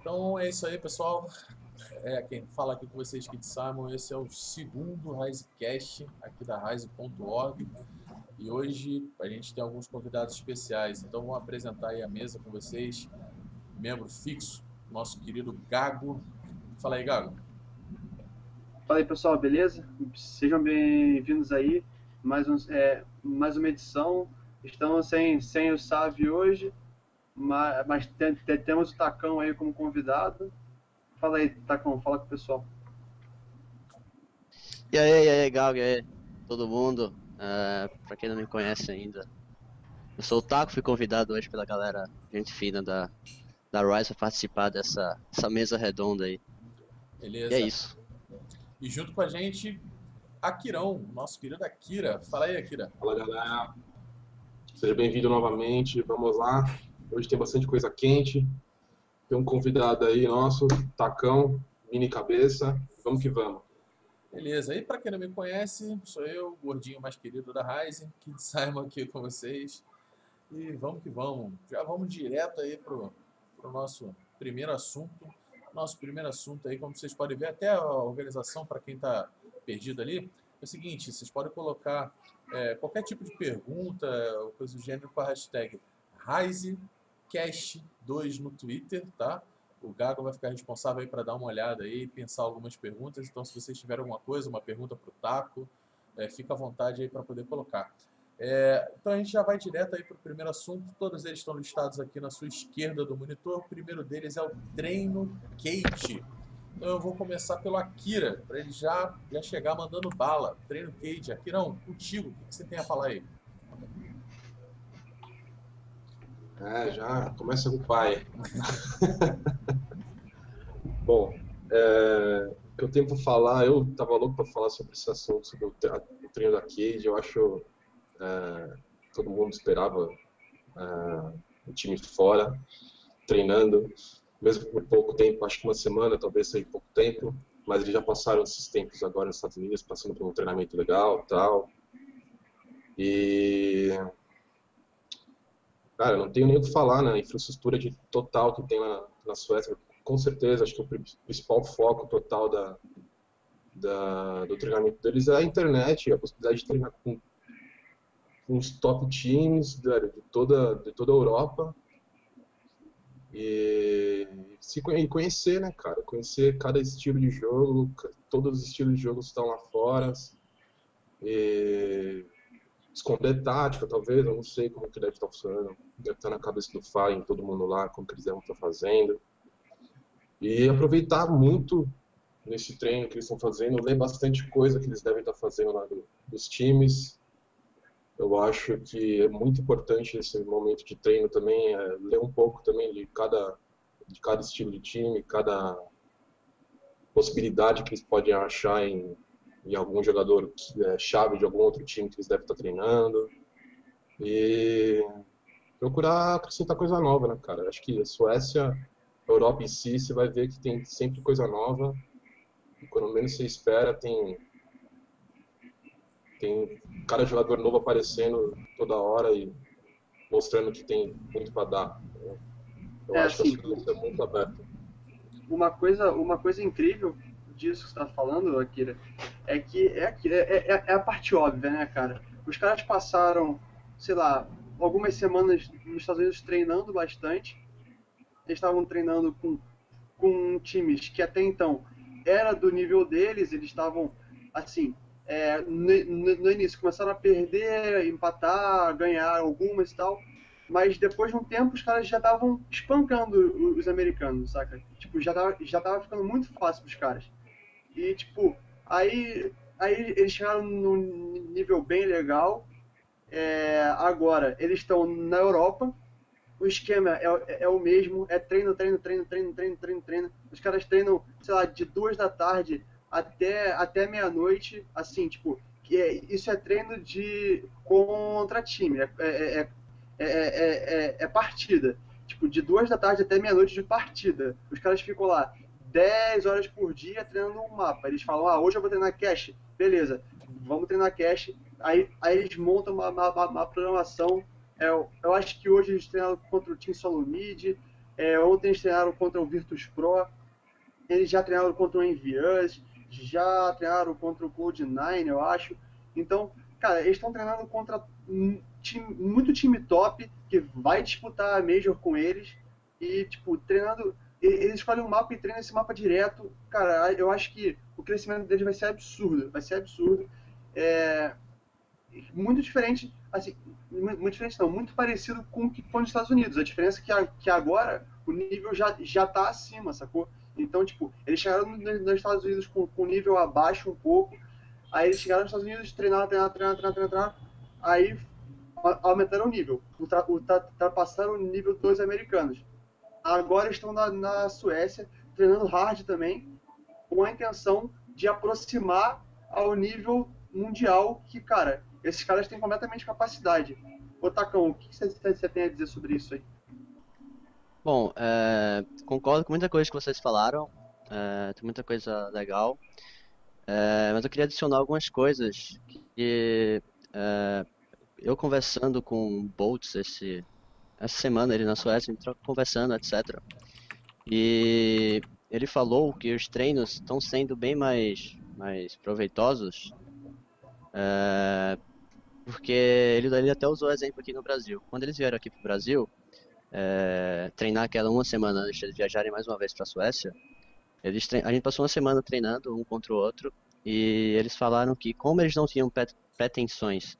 Então é isso aí, pessoal. Quem fala aqui com vocês, Kid Simon. Esse é o segundo RISEcast aqui da RISE.org. E hoje a gente tem alguns convidados especiais. Então vamos apresentar aí a mesa com vocês. Membro fixo, nosso querido Gago. Fala aí, Gago. Fala aí, pessoal, beleza? Sejam bem-vindos aí. Mais uma edição. Estamos sem o Sávio hoje, mas temos o Tacão aí como convidado. Fala aí, Tacão, fala com o pessoal. E aí, Gago, e aí, todo mundo. Pra quem não me conhece ainda, eu sou o Taco, fui convidado hoje pela galera, gente fina da Rise, pra participar dessa mesa redonda aí. Beleza. E é isso. E junto com a gente, Quirão, nosso querido Akira. Fala aí, Akira. Fala, galera. Seja bem-vindo novamente, vamos lá. Hoje tem bastante coisa quente. Tem um convidado aí nosso, Tacão, mini cabeça. Vamos que vamos. Beleza, e para quem não me conhece, sou eu, o gordinho mais querido da Rise, Kid Simon aqui com vocês. E vamos que vamos. Já vamos direto aí pro nosso primeiro assunto. Nosso primeiro assunto aí, como vocês podem ver, até a organização, para quem está perdido ali, é o seguinte: vocês podem colocar qualquer tipo de pergunta ou coisa do gênero com a hashtag RISEcast2 no Twitter, tá? O Gago vai ficar responsável aí para dar uma olhada aí, pensar algumas perguntas. Então, se vocês tiverem alguma coisa, uma pergunta para o Taco, fica à vontade aí para poder colocar. Então a gente já vai direto aí para o primeiro assunto. Todos eles estão listados aqui na sua esquerda do monitor. O primeiro deles é o treino Keyd. Então eu vou começar pelo Akira, para ele já chegar mandando bala. Treino Keyd, Akirão, contigo, o que você tem a falar aí? Já começa com o pai. Bom, o que eu tenho para falar, eu estava louco para falar sobre esse assunto, sobre o treino da Keyd. Eu acho... todo mundo esperava o time fora, treinando, mesmo por pouco tempo, acho que uma semana, talvez seja pouco tempo, mas eles já passaram esses tempos agora nos Estados Unidos, passando por um treinamento legal e tal. E, cara, não tenho nem o que falar na infraestrutura total que tem na Suécia. Com certeza, acho que o principal foco total do treinamento deles é a internet, a possibilidade de treinar com uns top teams de toda a Europa e conhecer, né, cara? Conhecer cada estilo de jogo, todos os estilos de jogo estão lá fora, e esconder tática, talvez, eu não sei como que deve estar funcionando, deve estar na cabeça do Fallen, todo mundo lá, como que eles devem estar fazendo, e aproveitar muito nesse treino que eles estão fazendo, ler bastante coisa que eles devem estar fazendo lá dos times. Eu acho que é muito importante esse momento de treino também, ler um pouco também de cada estilo de time, cada possibilidade que eles podem achar em algum jogador chave de algum outro time que eles devem estar treinando. E procurar acrescentar coisa nova, né, cara? Acho que a Suécia, a Europa em si, você vai ver que tem sempre coisa nova. E quando menos você espera, tem cada jogador novo aparecendo toda hora e mostrando que tem muito para dar. Eu acho assim, que a situação é muito aberta. Uma coisa incrível disso que você está falando, Akira, é que é a parte óbvia, né, cara? Os caras passaram, sei lá, algumas semanas nos Estados Unidos treinando bastante. Eles estavam treinando com times que até então era do nível deles, eles estavam, assim... no início começaram a perder, empatar, ganhar algumas e tal, mas depois de um tempo os caras já estavam espancando os americanos, saca? Tipo, já tava ficando muito fácil pros caras. E tipo, aí eles chegaram num nível bem legal. Agora eles estão na Europa, o esquema é o mesmo, é treino. Os caras treinam, sei lá, de 2 da tarde até meia-noite, assim, tipo, isso é treino de contra time, é partida, tipo, de 2 da tarde até meia-noite de partida, os caras ficam lá 10 horas por dia treinando um mapa, eles falam, hoje eu vou treinar Cache, beleza, vamos treinar Cache, aí eles montam uma programação, eu acho que hoje eles treinaram contra o time solo mid, Ontem eles treinaram contra o Virtus Pro, eles já treinaram contra o EnvyUs, já treinaram contra o Cloud9, eu acho. Então, cara, eles estão treinando contra muito time top que vai disputar a Major com eles e, tipo, treinando... Eles escolhem um mapa e treinam esse mapa direto. Cara, eu acho que o crescimento deles vai ser absurdo, vai ser absurdo. Muito diferente, assim, muito diferente não, muito parecido com o que foi nos Estados Unidos. A diferença é que agora o nível já tá acima, sacou? Então, tipo, eles chegaram nos Estados Unidos com nível abaixo um pouco, aí eles chegaram nos Estados Unidos, treinaram, aí aumentaram o nível, ultrapassaram o nível dos americanos. Agora estão na Suécia, treinando hard também, com a intenção de aproximar ao nível mundial que, cara, esses caras têm completamente capacidade. Ô, Tacão, o que você tem a dizer sobre isso aí? Bom, concordo com muita coisa que vocês falaram, tem muita coisa legal, mas eu queria adicionar algumas coisas que eu conversando com o Boltz essa semana ele na Suécia, a gente conversando, etc. E ele falou que os treinos estão sendo bem mais proveitosos, porque ele até usou exemplo aqui no Brasil. Quando eles vieram aqui para o Brasil, treinar aquela uma semana antes de eles viajarem mais uma vez para a Suécia, a gente passou uma semana treinando um contra o outro, e eles falaram que como eles não tinham pretensões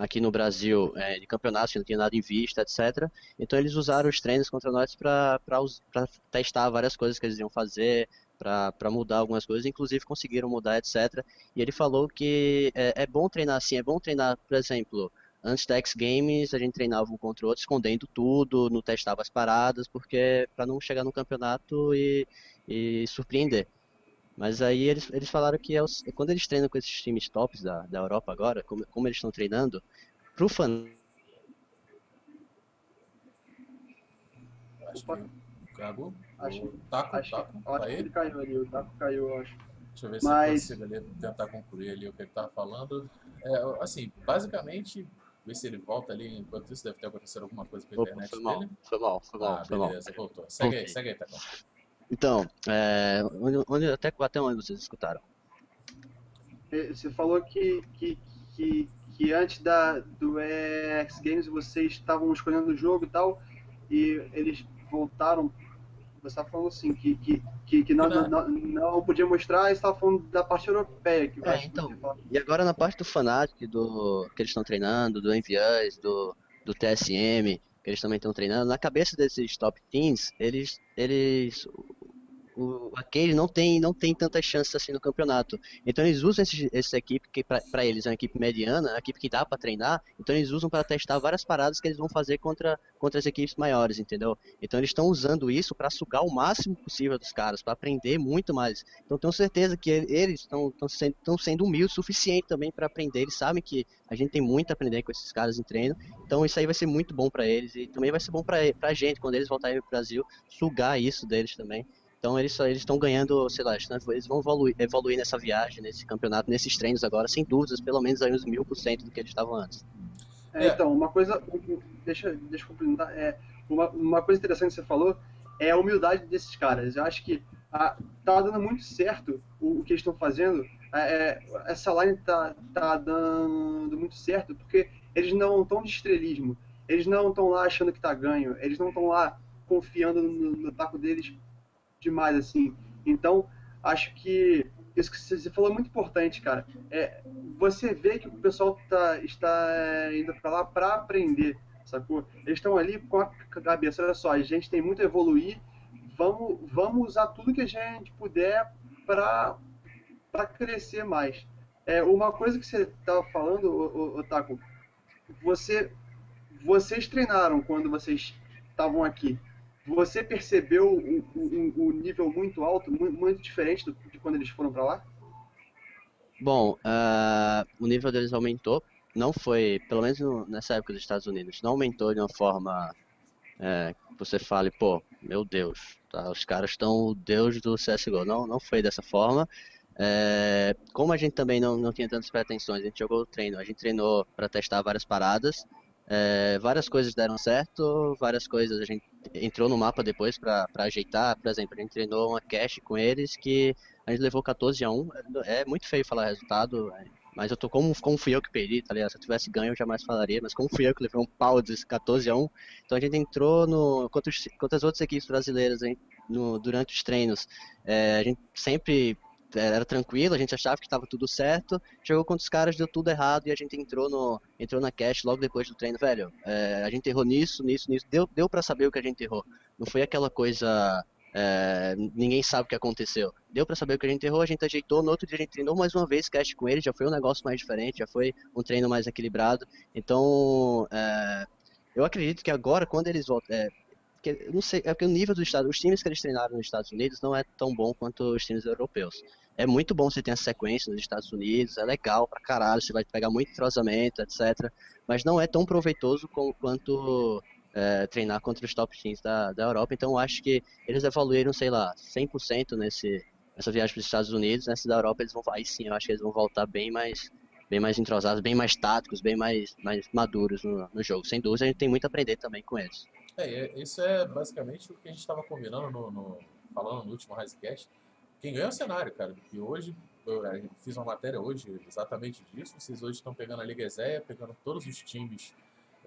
aqui no Brasil, de campeonato, que não tinha nada em vista, etc. Então eles usaram os treinos contra nós para testar várias coisas que eles iam fazer, para mudar algumas coisas, inclusive conseguiram mudar, etc. E ele falou que é bom treinar assim, é bom treinar, por exemplo, antes da X Games a gente treinava um contra o outro, escondendo tudo, não testava as paradas, porque para não chegar no campeonato e surpreender. Mas aí eles falaram que quando eles treinam com esses times tops da Europa agora, como eles estão treinando, pro Fnatic... Acho que o Gago, o Taco, acho que ele caiu ali, o Taco caiu, eu acho. Deixa eu ver se eu consigo ali, tentar concluir ali o que ele estava falando. Assim, basicamente, ver se ele volta ali, enquanto isso deve ter acontecido alguma coisa pela internet dele. Foi mal. Beleza, voltou. Segue aí, Taco. Então, até onde vocês escutaram? Você falou que antes do X Games vocês estavam escolhendo o jogo e tal, e eles voltaram. Você estava falando assim, que nós não podíamos mostrar, você estava falando da parte europeia. Que então, e agora na parte do Fnatic, que eles estão treinando, do EnvyUs, do TSM... Eles também estão treinando. Na cabeça desses top teams, a Keyd não tem tanta chance assim no campeonato. Então eles usam essa equipe, que para eles é uma equipe mediana, uma equipe que dá para treinar. Então eles usam para testar várias paradas que eles vão fazer contra as equipes maiores, entendeu? Então eles estão usando isso para sugar o máximo possível dos caras, para aprender muito mais. Então tenho certeza que eles estão sendo humildes o suficiente também para aprender. Eles sabem que a gente tem muito a aprender com esses caras em treino. Então isso aí vai ser muito bom para eles e também vai ser bom para a gente, quando eles voltarem pro Brasil, sugar isso deles também. Então eles estão ganhando, sei lá, eles vão evoluir nessa viagem, nesse campeonato, nesses treinos agora, sem dúvidas, pelo menos aí uns 1000% do que eles estavam antes. Então, uma coisa, deixa eu complementar, uma coisa interessante que você falou é a humildade desses caras. Eu acho que tá dando muito certo o que eles estão fazendo, essa line tá dando muito certo, porque eles não estão de estrelismo, eles não estão lá achando que tá ganho, eles não estão lá confiando no taco deles demais, assim. Então, acho que isso que você falou é muito importante, cara. Você vê que o pessoal está indo para lá para aprender, sacou? Eles estão ali com a cabeça, olha só, a gente tem muito a evoluir, vamos usar tudo que a gente puder para crescer mais. Uma coisa que você estava falando, Otaku, vocês treinaram quando vocês estavam aqui. Você percebeu o nível muito alto, muito diferente de quando eles foram para lá? Bom, o nível deles aumentou. Não foi, pelo menos nessa época dos Estados Unidos, não aumentou de uma forma que você fale, pô, meu Deus, tá, os caras estão o deus do CSGO. Não foi dessa forma. Como a gente também não tinha tantas pretensões, a gente jogou o treino. A gente treinou para testar várias paradas. Várias coisas deram certo, várias coisas a gente entrou no mapa depois pra ajeitar. Por exemplo, a gente treinou uma cache com eles que a gente levou 14-1. É muito feio falar resultado, mas eu tô como fui eu que perdi, tá ligado? Se eu tivesse ganho eu jamais falaria, mas como fui eu que levei um pau de 14-1, então a gente entrou no... Contra as outras equipes brasileiras, hein, durante os treinos, a gente sempre... Era tranquilo, a gente achava que estava tudo certo. Chegou contra os caras, deu tudo errado. E a gente entrou na cache logo depois do treino. Velho, a gente errou nisso. Deu pra saber o que a gente errou. Não foi aquela coisa, ninguém sabe o que aconteceu. Deu pra saber o que a gente errou, a gente ajeitou. No outro dia a gente treinou mais uma vez cache com ele. Já foi um negócio mais diferente, já foi um treino mais equilibrado. Então, eu acredito que agora, quando eles voltam... não sei, é porque o nível os times que eles treinaram nos Estados Unidos não é tão bom quanto os times europeus. É muito bom você ter essa sequência nos Estados Unidos, é legal pra caralho, você vai pegar muito entrosamento, etc. Mas não é tão proveitoso quanto treinar contra os top teams da Europa. Então eu acho que eles evoluíram, sei lá, 100% nessa viagem para os Estados Unidos. Nessa da Europa eles vão, aí sim, eu acho que eles vão voltar bem mais entrosados, bem mais táticos, bem mais maduros no jogo. Sem dúvida, a gente tem muito a aprender também com eles. Isso é basicamente o que a gente estava combinando, falando no último RISEcast. Quem ganha é o cenário, cara. Porque hoje, eu fiz uma matéria hoje exatamente disso. Vocês hoje estão pegando a Liga EZEA, pegando todos os times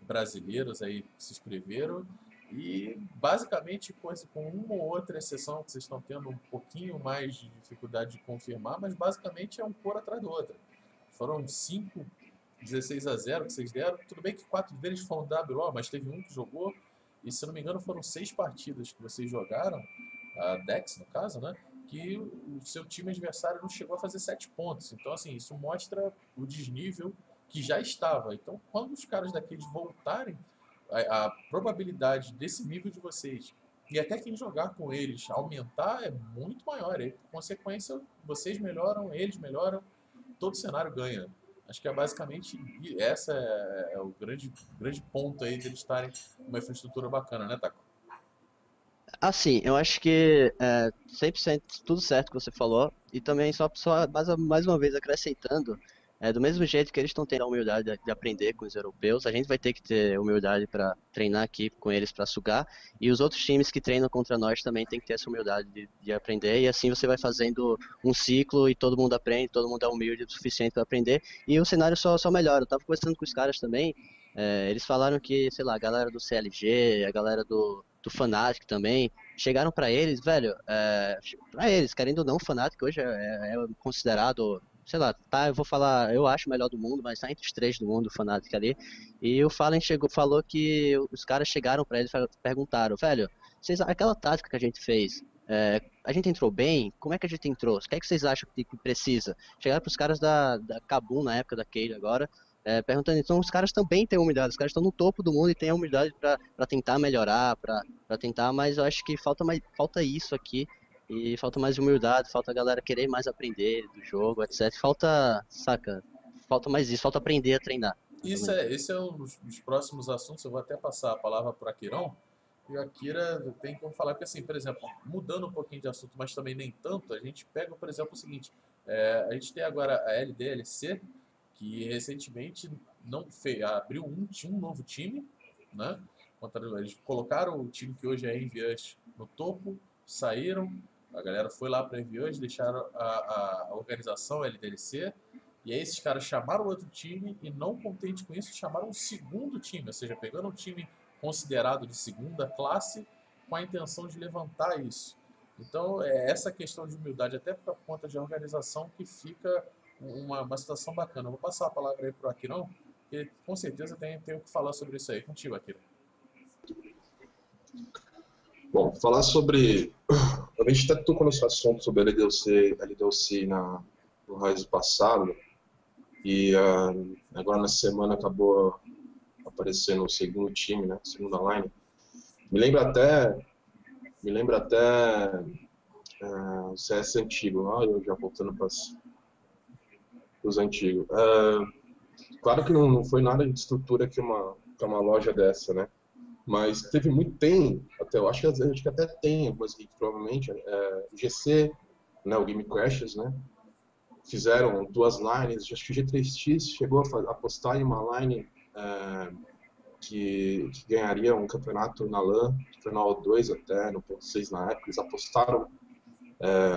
brasileiros aí que se inscreveram. E basicamente, com uma ou outra exceção que vocês estão tendo um pouquinho mais de dificuldade de confirmar, mas basicamente é um cor atrás do outro. Foram 5, 16-0 que vocês deram. Tudo bem que 4 deles foram WO, mas teve um que jogou. E se não me engano foram 6 partidas que vocês jogaram, a Dex no caso, né? Que o seu time adversário não chegou a fazer 7 pontos. Então assim, isso mostra o desnível que já estava. Então quando os caras daqueles voltarem, a probabilidade desse nível de vocês, e até quem jogar com eles, aumentar é muito maior. E por consequência, vocês melhoram, eles melhoram, todo o cenário ganha. Acho que é basicamente essa é o grande ponto aí deles estarem uma infraestrutura bacana, né, Taco? Assim, eu acho que 100% tudo certo que você falou, e também só mais uma vez acrescentando, do mesmo jeito que eles estão tendo a humildade de aprender com os europeus, a gente vai ter que ter humildade para treinar aqui com eles para sugar, e os outros times que treinam contra nós também tem que ter essa humildade de aprender, e assim você vai fazendo um ciclo e todo mundo aprende, todo mundo é humilde o suficiente para aprender, e o cenário só melhora. Eu tava conversando com os caras também, eles falaram que, sei lá, a galera do CLG, a galera do Fnatic também, chegaram pra eles, velho, pra eles, querendo ou não, o Fnatic hoje é considerado... Sei lá, tá, eu vou falar, eu acho o melhor do mundo, mas tá entre os 3 do mundo, o Fnatic ali. E o Fallen falou que os caras chegaram pra ele e perguntaram, velho, aquela tática que a gente fez, a gente entrou bem? Como é que a gente entrou? O que é que vocês acham que precisa? Chegaram pros caras da Kabum, na época da Keyd agora, perguntando, então os caras também têm humildade, os caras estão no topo do mundo e têm a humildade pra tentar melhorar, pra tentar, mas eu acho que falta isso aqui. E falta mais humildade, falta a galera querer mais aprender do jogo, etc. Falta mais isso, falta aprender a treinar. Esse é um dos próximos assuntos, eu vou até passar a palavra para o Quirão. E o Akira tem como falar, porque assim, por exemplo, mudando um pouquinho de assunto, mas também nem tanto, a gente pega, por exemplo, o seguinte, a gente tem agora a LDLC, que recentemente abriu um novo time, né? Eles colocaram o time que hoje é EnvyUs no topo, saíram. A galera foi lá para EnvyUs, deixaram a organização LDLC, e aí esses caras chamaram outro time e, não contente com isso, chamaram um segundo time, ou seja, pegando um time considerado de segunda classe com a intenção de levantar isso. Então é essa questão de humildade, até por conta de organização, que fica uma situação bacana. Eu vou passar a palavra aí para o Akirão, que com certeza tem o que falar sobre isso aí. Contigo, Akirão. Bom, falar sobre... A gente até tocou nesse assunto sobre a LDLC no RISE passado, e agora na semana acabou aparecendo o segundo time, né, segunda line. Me lembra até o CS antigo, eu já voltando para os antigos. Claro que não foi nada de estrutura que uma loja dessa, né? Mas teve muito, tem, até eu acho que até tem algumas equipes, provavelmente, GC, né, o Game Crashes, né, fizeram 2 lines, acho que o G3X chegou a apostar em uma line que ganharia um campeonato na LAN, Final 2 até, no ponto 6 na época. Eles apostaram,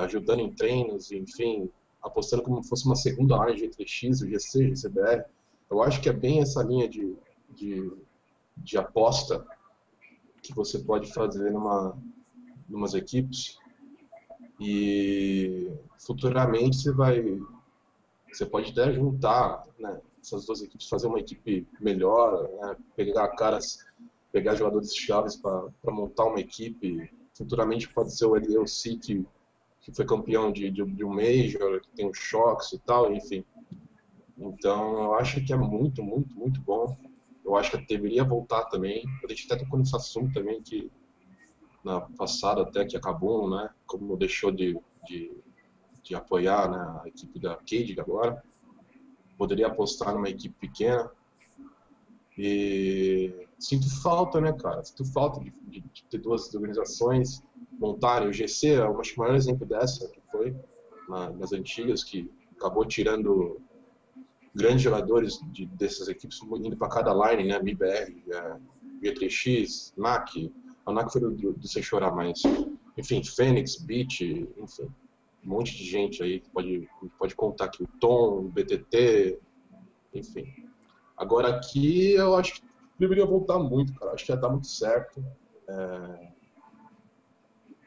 ajudando em treinos, enfim, apostando como se fosse uma segunda área de G3X, o GC, GCBR. Eu acho que é bem essa linha de aposta que você pode fazer numas equipes, e futuramente você pode até juntar, né, essas duas equipes, fazer uma equipe melhor, né, pegar jogadores chaves para montar uma equipe. Futuramente pode ser o LDLC que foi campeão de um Major, que tem o Shox e tal, enfim. Então eu acho que é muito, muito, muito bom. Eu acho que deveria voltar também. A gente até tocou nesse assunto também, que na passada até que acabou, né? Como deixou de apoiar, né, a equipe da Keyd agora. Poderia apostar numa equipe pequena. E sinto falta, né, cara? Sinto falta de ter duas organizações montarem. O GC é o maior exemplo dessa, que foi nas antigas, que acabou tirando grandes jogadores dessas equipes, indo para cada line, né? MIBR, G3X, NAC. A NAC foi do Sem Chorar, mas enfim, Fênix, Beat, enfim, um monte de gente aí que pode contar aqui, o Tom, o BTT, enfim. Agora aqui eu acho que deveria voltar muito, cara, acho que ia dar muito certo.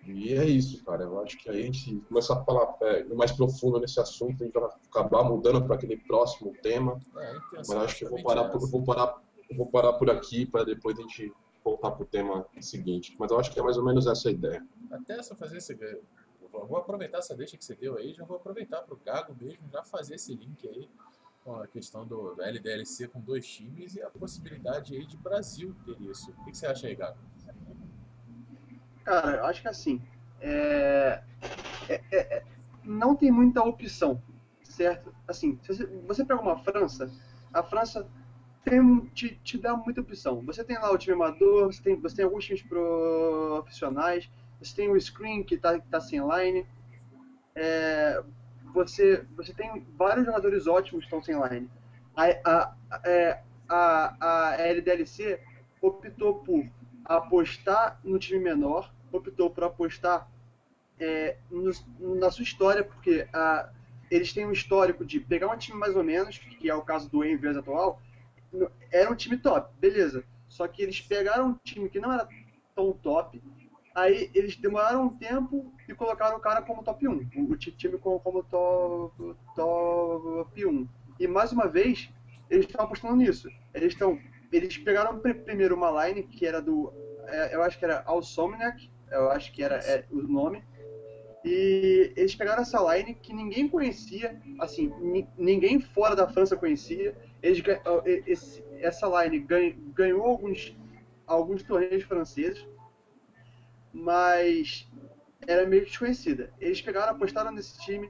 E é isso, cara, eu acho que aí a gente começar a falar mais profundo nesse assunto, a gente vai acabar mudando para aquele próximo tema, mas eu acho que eu vou parar por aqui para depois a gente voltar para o tema seguinte, mas eu acho que é mais ou menos essa a ideia. Até só fazer esse... Eu vou aproveitar essa deixa que você deu aí, já vou aproveitar para o Gago mesmo, já fazer esse link aí com a questão do LDLC com dois times e a possibilidade aí de Brasil ter isso. O que você acha aí, Gago? Cara, eu acho que assim, não tem muita opção, certo? Assim, se você pega uma França, a França te dá muita opção. Você tem lá o time amador, você tem alguns times profissionais, você tem o screen que tá sem line, você tem vários jogadores ótimos que estão sem line. A LDLC optou por apostar no time menor, optou por apostar na sua história, porque eles têm um histórico de pegar um time mais ou menos, que é o caso do EnvyUs atual. Era um time top, beleza, só que eles pegaram um time que não era tão top, aí eles demoraram um tempo e colocaram o cara como top 1, o time como top 1. E mais uma vez, eles estão apostando nisso. Eles pegaram primeiro uma line que era eu acho que era Alsomniac, eu acho que era o nome, e eles pegaram essa line que ninguém conhecia, assim, ninguém fora da França conhecia. Essa line ganhou alguns torneios franceses, mas era meio desconhecida. Eles pegaram, apostaram nesse time,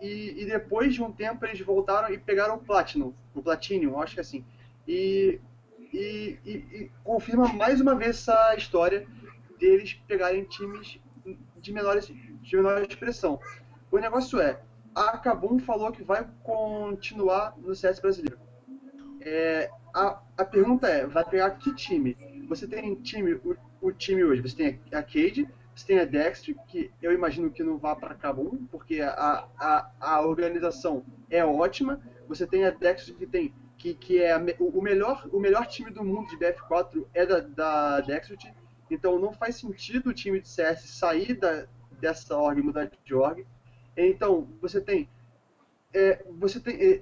e depois de um tempo eles voltaram e pegaram o Platinum, acho que assim. E confirma mais uma vez essa história deles pegarem times de menor expressão. O negócio é, a Kabum falou que vai continuar no CS brasileiro. A pergunta é, vai pegar que time? Você tem o time hoje, você tem a Keyd, você tem a Dexter, que eu imagino que não vá para Kabum, porque a organização é ótima. Você tem a Dexter que é o melhor time do mundo de BF4 é da Dexter, então não faz sentido o time de CS sair dessa org e mudar de org. Então, você tem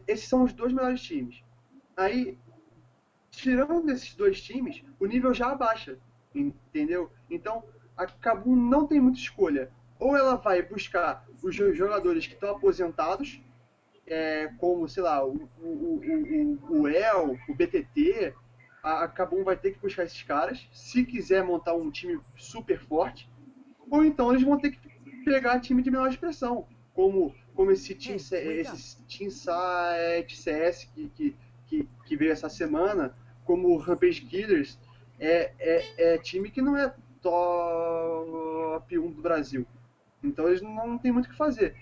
esses são os dois melhores times. Aí, tirando esses dois times, o nível já abaixa, entendeu? Então, a Kabum não tem muita escolha. Ou ela vai buscar os jogadores que estão aposentados, como, sei lá, o El, o BTT, a Kabum vai ter que buscar esses caras, se quiser montar um time super forte, ou então eles vão ter que pegar time de menor expressão, como esse Team Sight CS que veio essa semana, como o Rampage Killers, time que não é top 1 do Brasil. Então eles não tem muito o que fazer.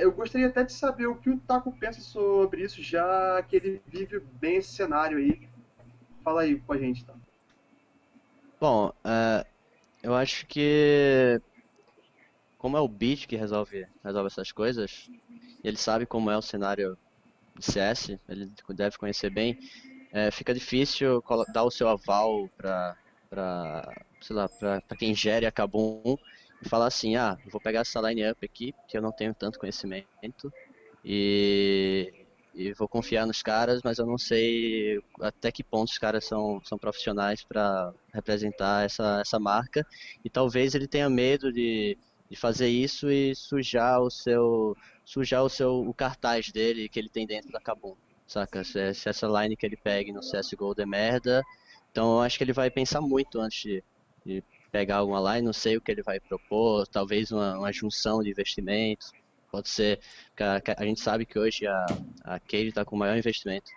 Eu gostaria até de saber o que o Taco pensa sobre isso, já que ele vive bem esse cenário aí. Fala aí com a gente, tá? Bom, eu acho que como é o Beat que resolve essas coisas, ele sabe como é o cenário de CS, ele deve conhecer bem, fica difícil dar o seu aval pra quem gere a Kabum e falar assim, ah, vou pegar essa line-up aqui, que eu não tenho tanto conhecimento, e vou confiar nos caras, mas eu não sei até que ponto os caras são profissionais para representar essa marca, e talvez ele tenha medo de fazer isso e sujar o cartaz dele que ele tem dentro da Kabum, saca? Se essa line que ele pega no CSGO é merda, então eu acho que ele vai pensar muito antes de pegar alguma line, não sei o que ele vai propor, talvez uma junção de investimentos, pode ser, a gente sabe que hoje a Keyd está com o maior investimento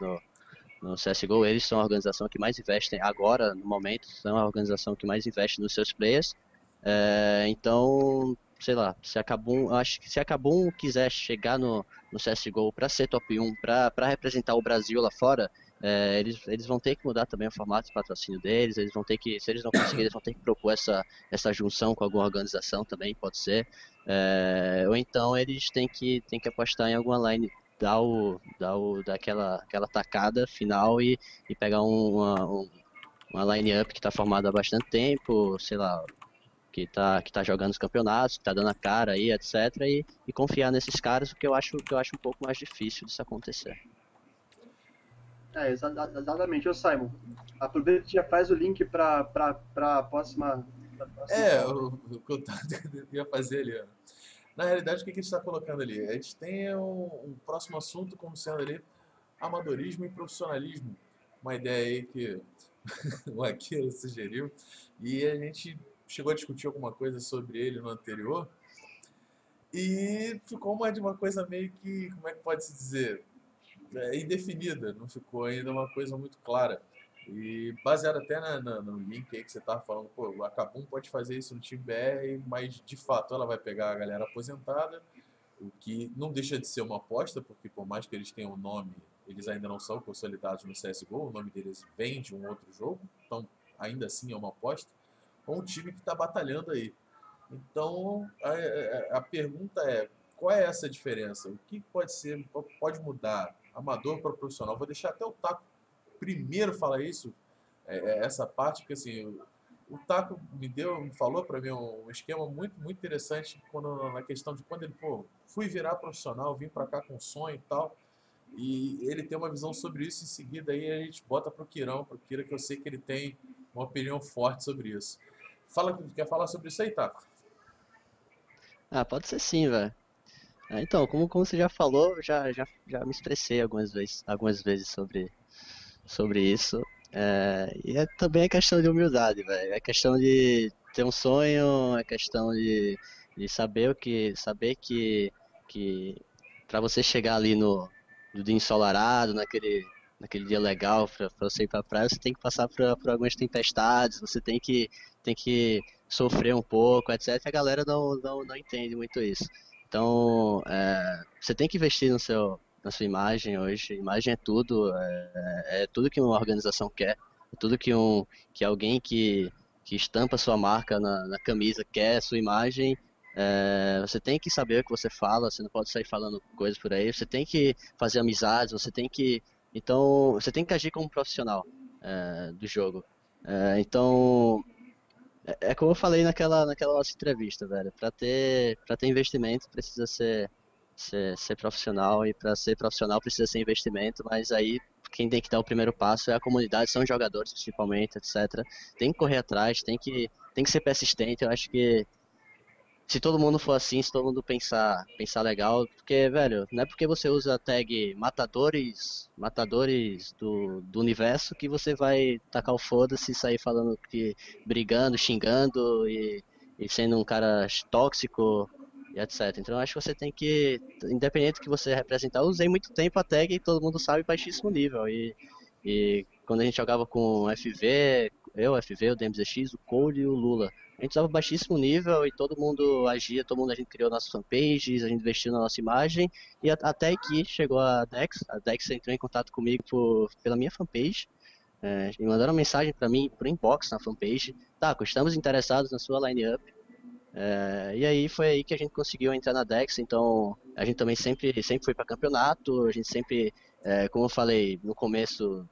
no CSGO, eles são a organização que mais investem agora, no momento, são a organização que mais investe nos seus players, então, sei lá, se a Kabum quiser chegar no CSGO para ser top 1, para representar o Brasil lá fora, eles vão ter que mudar também o formato de patrocínio deles, eles vão ter que, se eles não conseguirem, eles vão ter que propor essa junção com alguma organização também, pode ser, ou então eles têm que apostar em alguma line, daquela tacada final e pegar uma line-up que está formada há bastante tempo, sei lá, que tá jogando os campeonatos, que tá dando a cara aí, etc, e confiar nesses caras, o que eu acho um pouco mais difícil disso acontecer. Exatamente. Ô Simon, aproveita e já faz o link pra próxima... O que eu ia fazer ali, ó. Na realidade, o que a gente está colocando ali? A gente tem um próximo assunto como sendo ali amadorismo e profissionalismo. Uma ideia aí que o Akira sugeriu, e a gente chegou a discutir alguma coisa sobre ele no anterior, e ficou uma coisa meio que, como é que pode se dizer, indefinida, não ficou ainda uma coisa muito clara. E baseado até no link aí que você estava falando, pô, a Kabum pode fazer isso no time BR, mas de fato ela vai pegar a galera aposentada, o que não deixa de ser uma aposta, porque por mais que eles tenham um nome, eles ainda não são consolidados no CSGO, o nome deles vem de um outro jogo, então ainda assim é uma aposta. Um time que está batalhando aí. Então, a pergunta é, qual é essa diferença? O que pode ser, pode mudar? Amador para profissional? Vou deixar até o Taco primeiro falar isso, essa parte, porque assim, o Taco me falou para mim um esquema muito, muito interessante na questão de quando ele, fui virar profissional, vim para cá com sonho e tal, e ele tem uma visão sobre isso, em seguida aí a gente bota para o Quirão, que eu sei que ele tem uma opinião forte sobre isso. Quer falar sobre isso aí, Taco? Ah, pode ser sim, velho. Então, como você já falou, já me expressei algumas vezes sobre isso. E também é questão de humildade, velho. É questão de ter um sonho, é questão de saber que para você chegar ali no dia ensolarado, naquele dia legal, para você ir para a praia, você tem que passar por algumas tempestades, você tem que sofrer um pouco, etc. A galera não entende muito isso. Então, você tem que investir na sua imagem hoje. Imagem é tudo, é tudo que uma organização quer, é tudo que alguém que estampa sua marca na camisa quer, sua imagem. Você tem que saber o que você fala, você não pode sair falando coisas por aí, você tem que fazer amizades, Então, você tem que agir como profissional do jogo. Então, é como eu falei naquela nossa entrevista, velho. Pra ter investimento precisa ser profissional, e pra ser profissional precisa ser investimento, mas aí quem tem que dar o primeiro passo é a comunidade, são os jogadores principalmente, etc. Tem que correr atrás, tem que ser persistente. Eu acho que se todo mundo for assim, se todo mundo pensar legal, porque, velho, não é porque você usa a tag matadores do universo que você vai tacar o foda-se e sair falando brigando, xingando e sendo um cara tóxico e etc. Então eu acho que você tem que, independente do que você representar, eu usei muito tempo a tag e todo mundo sabe, baixíssimo nível. E quando a gente jogava com o FV, o DMZX, o Cole e o Lula, a gente estava baixíssimo nível e todo mundo, a gente criou nossas fanpages, a gente investiu na nossa imagem, e até que chegou a Dex entrou em contato comigo pela minha fanpage, Me mandaram uma mensagem para mim por inbox na fanpage: Taco, estamos interessados na sua lineup. E aí foi aí que a gente conseguiu entrar na Dex. Então a gente também sempre foi para campeonato, a gente sempre, como eu falei no começo,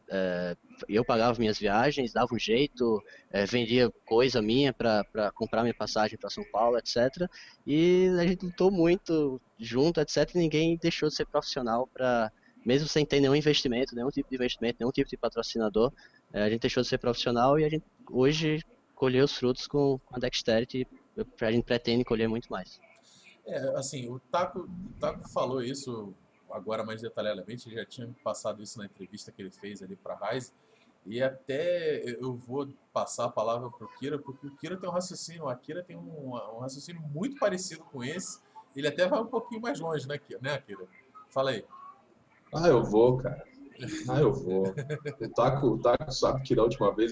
eu pagava minhas viagens, dava um jeito, vendia coisa minha para comprar minha passagem para São Paulo, etc. E a gente lutou muito junto, etc. E ninguém deixou de ser profissional, mesmo sem ter nenhum investimento, nenhum tipo de investimento, nenhum tipo de patrocinador. A gente deixou de ser profissional e a gente hoje colheu os frutos com a Dexterity. A gente pretende colher muito mais. Assim, o Taco falou isso agora mais detalhadamente, ele já tinha passado isso na entrevista que ele fez ali para a RISE, e até eu vou passar a palavra para o Akira, porque o Akira tem um raciocínio, o Akira tem um raciocínio muito parecido com esse, ele até vai um pouquinho mais longe, né, Akira? Fala aí. Eu vou, cara. O Taco sabe que da última vez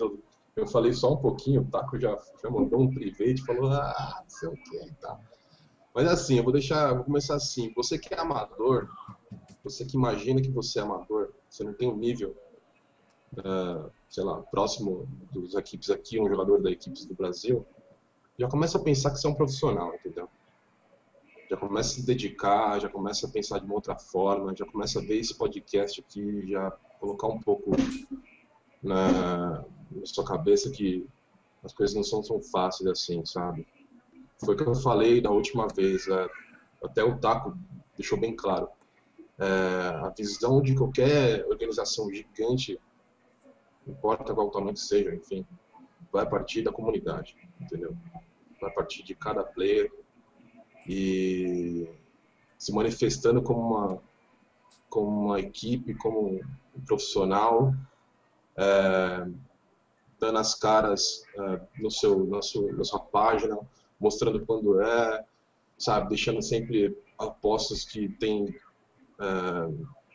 eu falei só um pouquinho, o Taco já mandou um private e falou, não sei o que e tal. Mas assim, eu vou começar assim, você que é amador, você que imagina que você é amador, você não tem um nível, sei lá, próximo dos equipes aqui, um jogador da equipe do Brasil, já começa a pensar que você é um profissional, entendeu? Já começa a se dedicar, já começa a pensar de uma outra forma, já começa a ver esse podcast aqui, já colocar um pouco na sua cabeça que as coisas não são tão fáceis assim, sabe? Foi o que eu falei da última vez, até o Taco deixou bem claro. A visão de qualquer organização gigante, não importa qual tamanho que seja, enfim, vai partir da comunidade, entendeu? Vai partir de cada player e se manifestando como uma equipe, como um profissional, dando as caras na sua página, mostrando quando sabe, deixando sempre apostas que tem,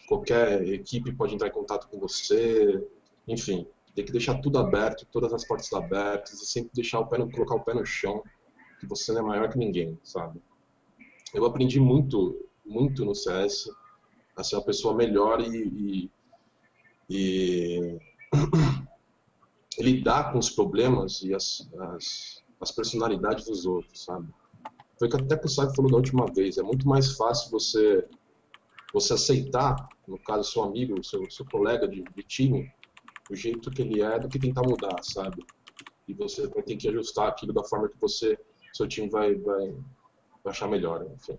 qualquer equipe pode entrar em contato com você, enfim, tem que deixar tudo aberto, todas as portas abertas e sempre deixar colocar o pé no chão, que você não é maior que ninguém, sabe? Eu aprendi muito, muito no CS, a ser uma pessoa melhor e lidar com os problemas e as personalidades dos outros, sabe? Foi o que até o Saco falou da última vez, é muito mais fácil você aceitar, no caso, seu amigo, seu colega de time, o jeito que ele é, do que tentar mudar, sabe? E você vai ter que ajustar aquilo da forma que seu time vai achar melhor, enfim.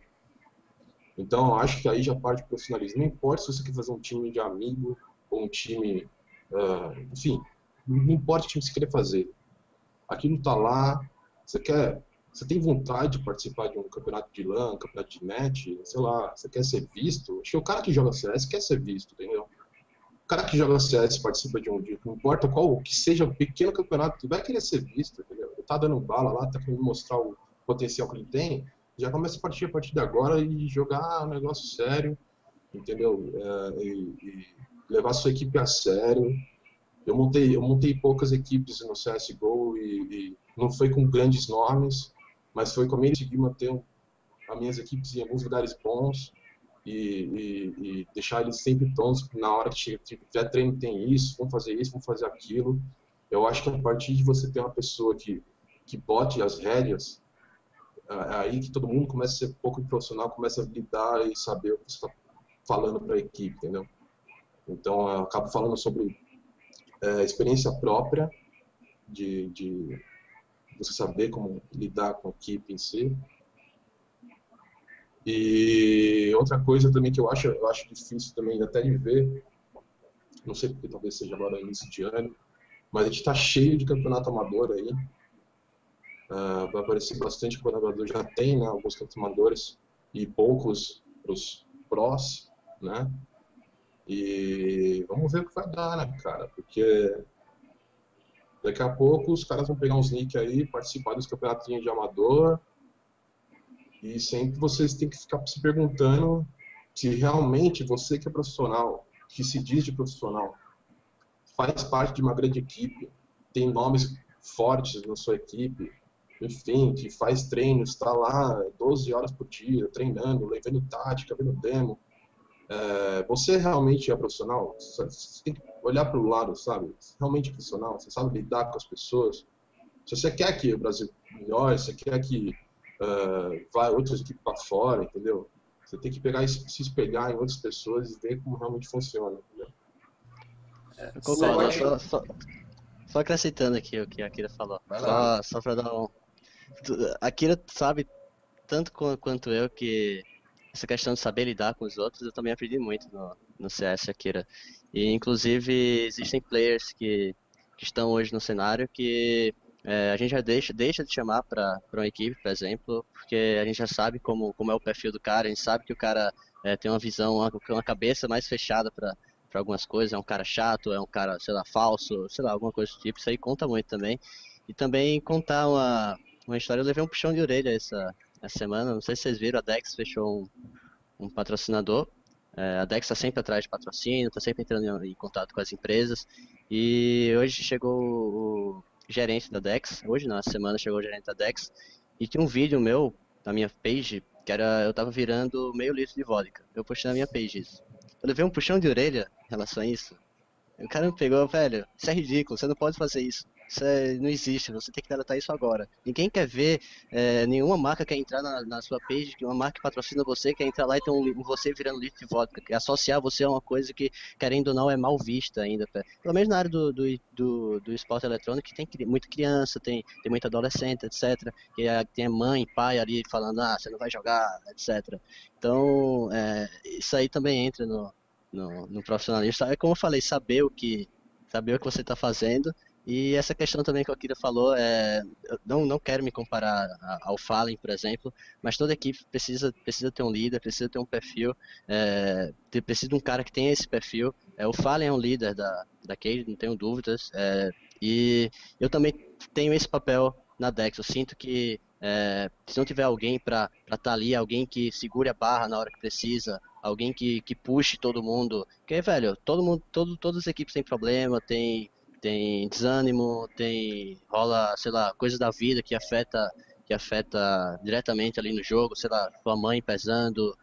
Então, acho que aí já parte do profissionalismo. Não importa se você quer fazer um time de amigo, ou um time, enfim, não importa o time que você quer fazer. Aquilo está lá, você tem vontade de participar de um campeonato de LAN, um campeonato de net, sei lá, você quer ser visto. Acho que o cara que joga CS quer ser visto, entendeu? O cara que joga CS participa de um dia, não importa qual, que seja um pequeno campeonato, vai querer ser visto, entendeu? Ele tá dando bala lá, tá querendo mostrar o potencial que ele tem, já começa a partir de agora e jogar um negócio sério, entendeu? E levar a sua equipe a sério. Eu montei poucas equipes no CSGO e não foi com grandes nomes, mas foi como eu consegui manter as minhas equipes em alguns lugares bons e deixar eles sempre prontos na hora que tiver treino, tem isso, vamos fazer aquilo. Eu acho que a partir de você ter uma pessoa que bote as rédeas, é aí que todo mundo começa a ser um pouco profissional, começa a lidar e saber o que você está falando para a equipe, entendeu? Então eu acabo falando sobre experiência própria de você saber como lidar com a equipe em si. E outra coisa também que eu acho difícil também até de ver, não sei porque talvez seja agora início de ano, mas a gente está cheio de campeonato amador aí, vai aparecer bastante campeonato amador, já tem, né, alguns campeonatos amadores e poucos para os prós, né? E vamos ver o que vai dar, né, cara? Porque daqui a pouco os caras vão pegar uns nick aí, participar dos campeonatinhos de amador. E sempre vocês têm que ficar se perguntando se realmente você que é profissional, que se diz de profissional, faz parte de uma grande equipe, tem nomes fortes na sua equipe, enfim, que faz treinos, está lá 12 horas por dia, treinando, levando tática, vendo demo. Você realmente é profissional? Você tem que olhar para o lado, sabe? Você realmente é profissional? Você sabe lidar com as pessoas? Se você quer que o Brasil melhore, se você quer que vá outras equipes para fora, entendeu? Você tem que pegar e se espelhar em outras pessoas e ver como realmente funciona, entendeu? Só acrescentando aqui o que a Akira falou, só para dar um... A Akira sabe tanto quanto eu que essa questão de saber lidar com os outros eu também aprendi muito no CS, Akira. E inclusive existem players que estão hoje no cenário que a gente já deixa de chamar para uma equipe, por exemplo, porque a gente já sabe como é o perfil do cara, a gente sabe que o cara tem uma visão, uma cabeça mais fechada para algumas coisas, é um cara chato, é um cara, sei lá, falso, sei lá, alguma coisa do tipo, isso aí conta muito também. E também contar uma história, eu levei um puxão de orelha essa semana, não sei se vocês viram, a Dex fechou um patrocinador, a Dex está sempre atrás de patrocínio, está sempre entrando em contato com as empresas, e hoje chegou o gerente da Dex, hoje não, essa semana chegou o gerente da Dex, e tinha um vídeo meu, na minha page, que era, eu tava virando meio litro de vodka, eu postei na minha page isso. Eu levei um puxão de orelha em relação a isso. O cara me pegou, velho, isso é ridículo, você não pode fazer isso. Isso não existe, você tem que deletar isso agora. Ninguém quer ver, nenhuma marca quer entrar na sua page, que uma marca que patrocina você quer entrar lá e ter você virando litro de vodka. Associar você a uma coisa que, querendo ou não, é mal vista ainda. Pelo menos na área do esporte eletrônico, que tem muita criança, tem muita adolescente, etc. Que tem mãe, pai ali falando, você não vai jogar, etc. Então, isso aí também entra no profissionalismo. É como eu falei, saber o que você está fazendo. E essa questão também que a Akira falou, eu não quero me comparar ao Fallen, por exemplo, mas toda equipe precisa ter um líder, precisa ter um perfil, precisa de um cara que tenha esse perfil. O Fallen é um líder da Keyd, não tenho dúvidas, e eu também tenho esse papel na Dex. Eu sinto que se não tiver alguém para estar ali, alguém que segure a barra na hora que precisa, alguém que puxe todo mundo, porque, velho, todas as equipes têm problema, tem desânimo, rola, sei lá, coisas da vida que afeta diretamente ali no jogo, sei lá, sua mãe pesando,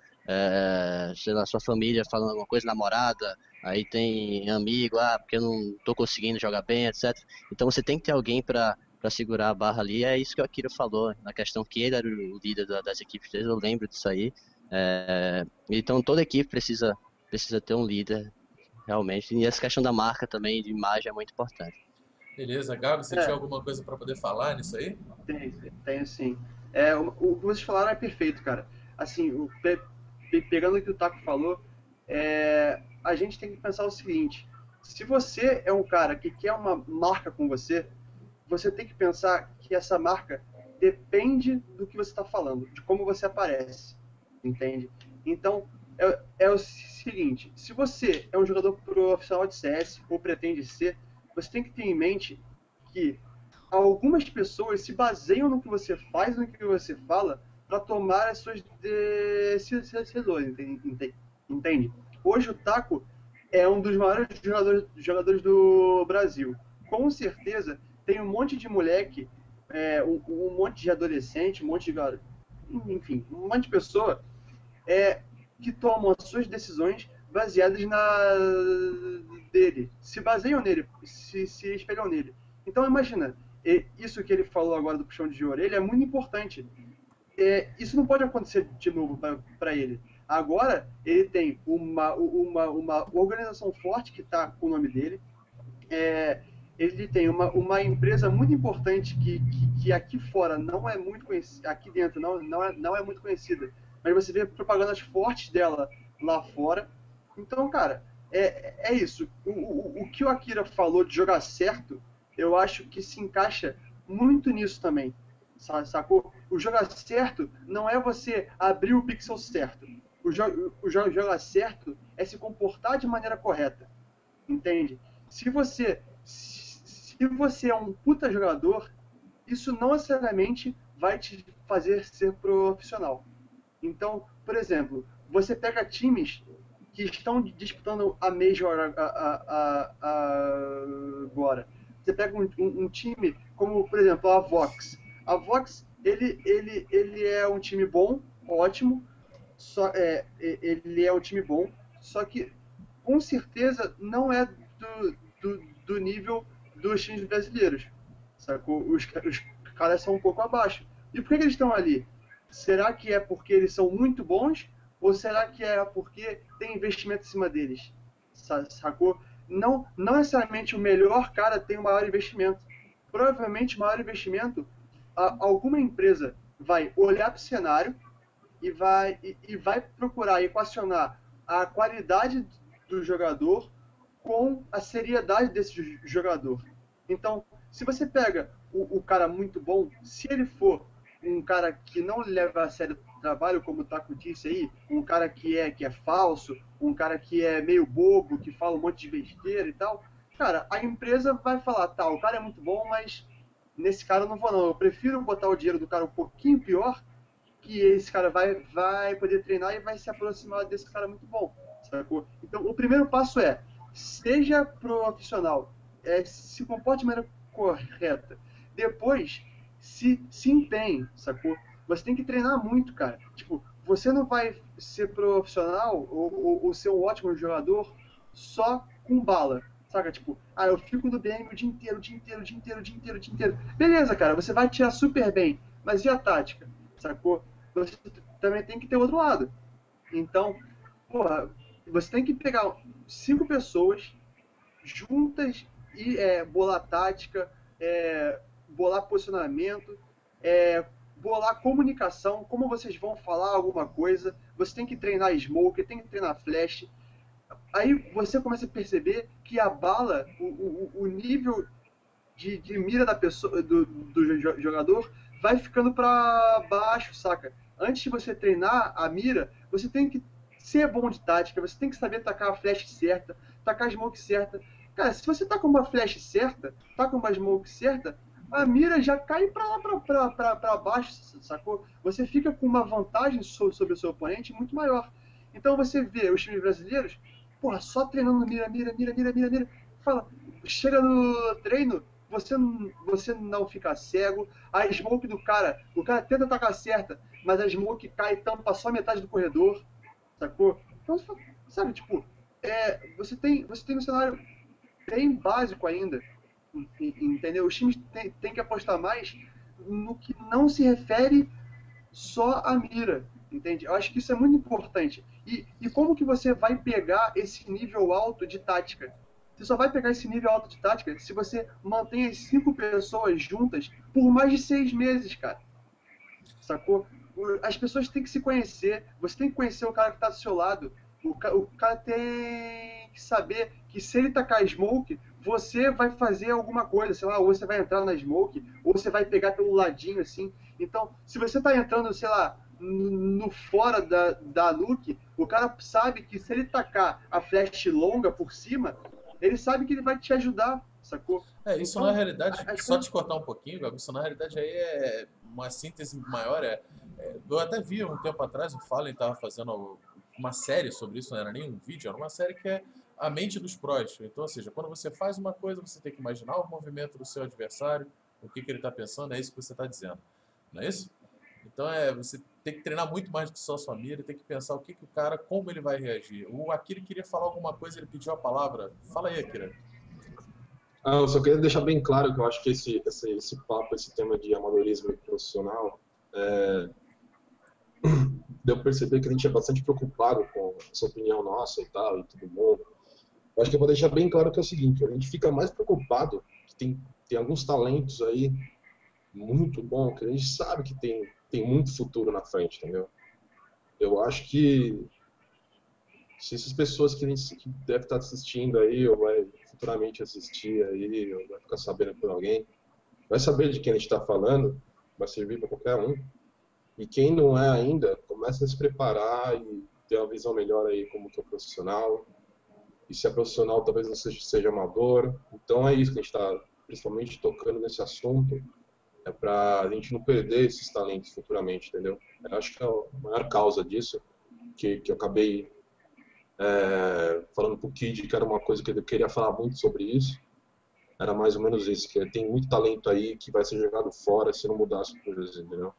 sei lá, sua família falando alguma coisa, namorada, aí tem amigo, porque eu não tô conseguindo jogar bem, etc. Então você tem que ter alguém para segurar a barra ali, é isso que o Akira falou, na questão que ele era o líder das equipes dele, eu lembro disso aí. Então toda equipe precisa ter um líder, realmente, e essa questão da marca também, de imagem, é muito importante. Beleza, Gago, você tinha alguma coisa para poder falar nisso aí? Tenho sim. O que vocês falaram é perfeito, cara. Assim, pegando o que o Taco falou, a gente tem que pensar o seguinte, se você é um cara que quer uma marca com você, você tem que pensar que essa marca depende do que você está falando, de como você aparece, entende? Então, é o seguinte, se você é um jogador profissional de CS ou pretende ser, você tem que ter em mente que algumas pessoas se baseiam no que você faz, no que você fala, para tomar as suas decisões, entende? Hoje o Taco é um dos maiores jogadores do Brasil. Com certeza tem um monte de moleque, um monte de adolescente, um monte de garoto, enfim, um monte de pessoa que tomam as suas decisões baseadas nele, se baseiam nele, se espelham nele. Então imagina, isso que ele falou agora do puxão de orelha é muito importante. Isso não pode acontecer de novo para ele. Agora ele tem uma organização forte que está com o nome dele, ele tem uma empresa muito importante que aqui fora não é muito conhecida, aqui dentro não é muito conhecida, mas você vê propagandas fortes dela lá fora. Então, cara, é isso. O que o Akira falou de jogar certo, eu acho que se encaixa muito nisso também, sacou? O jogar certo não é você abrir o pixel certo. O jogar certo é se comportar de maneira correta, entende? Se você é um puta jogador, isso não necessariamente vai te fazer ser profissional. Então, por exemplo, você pega times que estão disputando a Major agora. Você pega um time como, por exemplo, a Vox. A Vox, ele é um time bom, ótimo. Ele é um time bom, só que com certeza não é do nível dos times brasileiros, sacou? Os caras são um pouco abaixo. E por que eles estão ali? Será que é porque eles são muito bons ou será que é porque tem investimento em cima deles, sacou? Não necessariamente o melhor cara tem o maior investimento. Provavelmente o maior investimento, alguma empresa vai olhar para o cenário e vai procurar equacionar a qualidade do jogador com a seriedade desse jogador. Então, se você pega o cara muito bom, se ele for um cara que não leva a sério o trabalho, como o Taco disse aí, um cara que é falso, um cara que é meio bobo, que fala um monte de besteira e tal, cara, a empresa vai falar, tá, o cara é muito bom, mas nesse cara eu não vou não, eu prefiro botar o dinheiro do cara um pouquinho pior, que esse cara vai poder treinar e vai se aproximar desse cara muito bom, sacou? Então, o primeiro passo é, seja profissional, se comporte de maneira correta. Depois, se empenhe, sacou? Você tem que treinar muito, cara. Tipo, você não vai ser profissional ou ser um ótimo jogador só com bala, saca? Tipo, ah, eu fico no BM o dia inteiro. Beleza, cara, você vai tirar super bem, mas e a tática, sacou? Você também tem que ter outro lado. Então, porra, você tem que pegar 5 pessoas juntas e bolar tática, bolar posicionamento, bolar comunicação, como vocês vão falar alguma coisa, você tem que treinar smoke, tem que treinar flash. Aí você começa a perceber que a bala, o nível de mira da pessoa, do jogador, vai ficando para baixo, saca? Antes de você treinar a mira, você tem que ser bom de tática, você tem que saber tacar a flash certa, tacar a smoke certa. Cara, se você tá com uma flash certa, tá com uma smoke certa, a mira já cai pra lá, pra baixo, sacou? Você fica com uma vantagem sobre o seu oponente muito maior. Então você vê os times brasileiros, porra, só treinando mira. Fala, chega no treino, você não fica cego, a smoke do cara, o cara tenta atacar certa, mas a smoke cai e tampa só metade do corredor, sacou? Então, sabe, tipo, você tem um cenário bem básico ainda, entendeu? Os times têm que apostar mais no que não se refere só à mira, entende? Eu acho que isso é muito importante. E como que você vai pegar esse nível alto de tática? Você só vai pegar esse nível alto de tática se você mantém as 5 pessoas juntas por mais de 6 meses, cara. Sacou? As pessoas têm que se conhecer, você tem que conhecer o cara que está do seu lado, o cara tem que saber que se ele tacar smoke, você vai fazer alguma coisa, sei lá, ou você vai entrar na smoke, ou você vai pegar pelo ladinho, assim. Então, se você tá entrando, sei lá, no fora da nuke, o cara sabe que se ele tacar a flash longa por cima, ele sabe que ele vai te ajudar, sacou? Isso então, na realidade, só te cortar um pouquinho, Gago, isso na realidade aí é uma síntese maior, eu até vi um tempo atrás, o Fallen tava fazendo uma série sobre isso, não era nem um vídeo, era uma série que é a mente dos prós. Então, ou seja, quando você faz uma coisa, você tem que imaginar o movimento do seu adversário, o que ele está pensando, é isso que você está dizendo, não é isso? Então, você tem que treinar muito mais do que só sua mira, tem que pensar o que o cara, como ele vai reagir. O Akira queria falar alguma coisa, ele pediu a palavra. Fala aí, Akira. Eu só queria deixar bem claro que eu acho que esse papo, esse tema de amadorismo profissional, deu pra perceber que a gente é bastante preocupado com essa opinião nossa e tal, e tudo bom. Eu acho que eu vou deixar bem claro que é o seguinte, a gente fica mais preocupado, que tem alguns talentos aí muito bons, que a gente sabe que tem muito futuro na frente, entendeu? Eu acho que se essas pessoas que devem estar assistindo aí, ou vai futuramente assistir aí, ou vai ficar sabendo por alguém, vai saber de quem a gente está falando, vai servir para qualquer um. E quem não é ainda, começa a se preparar e ter uma visão melhor aí como que é profissional. E se é profissional, talvez não seja amador. Então é isso que a gente está principalmente tocando nesse assunto. É para a gente não perder esses talentos futuramente, entendeu? Eu acho que é a maior causa disso, que eu acabei falando pro Keyd, que era uma coisa que eu queria falar muito sobre isso. Era mais ou menos isso, que tem muito talento aí que vai ser jogado fora se não mudar as coisas, entendeu?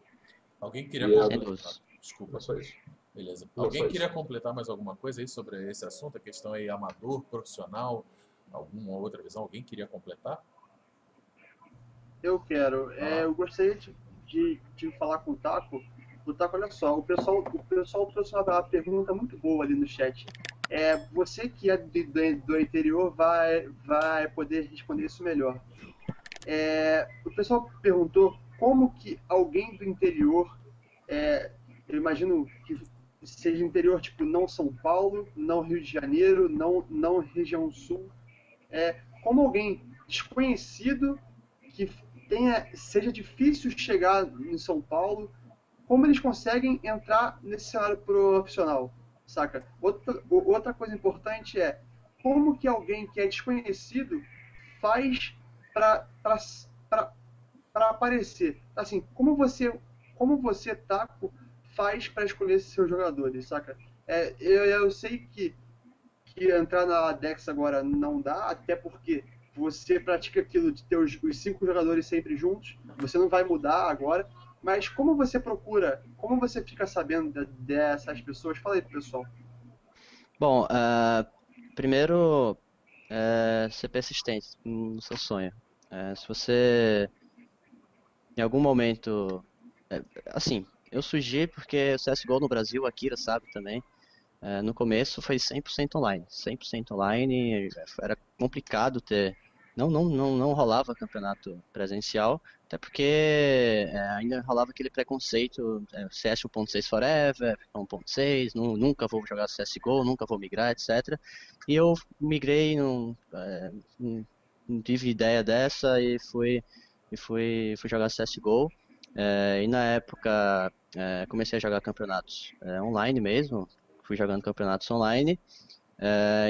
Alguém queria complementar? Desculpa, só isso. Beleza. Alguém queria completar mais alguma coisa aí sobre esse assunto? A questão aí amador, profissional, alguma outra visão? Alguém queria completar? Eu quero. Eu gostaria de falar com o Taco. O Taco, olha só, o pessoal trouxe uma pergunta muito boa ali no chat. Você que é do interior vai poder responder isso melhor. O pessoal perguntou como que alguém do interior... eu imagino que seja interior, tipo, não São Paulo, não Rio de Janeiro, não região sul. Como alguém desconhecido que seja difícil chegar em São Paulo, como eles conseguem entrar nesse cenário profissional, saca? Outra coisa importante é como que alguém que é desconhecido faz para aparecer. Assim, como você Taco, faz para escolher seus jogadores, saca? Eu sei que entrar na Dex agora não dá, até porque você pratica aquilo de ter os 5 jogadores sempre juntos, você não vai mudar agora, mas como você procura, como você fica sabendo dessas pessoas? Fala aí pro pessoal. Bom, primeiro, ser persistente no seu sonho. Se você, em algum momento, assim... Eu surgi porque o CSGO no Brasil, a Akira sabe também, no começo foi 100% online. 100% online, era complicado ter... Não rolava campeonato presencial, até porque ainda rolava aquele preconceito, CS 1.6 forever, 1.6, nunca vou jogar CSGO, nunca vou migrar, etc. E eu migrei, não tive ideia dessa e fui jogar CSGO. E na época comecei a jogar campeonatos online mesmo, fui jogando campeonatos online,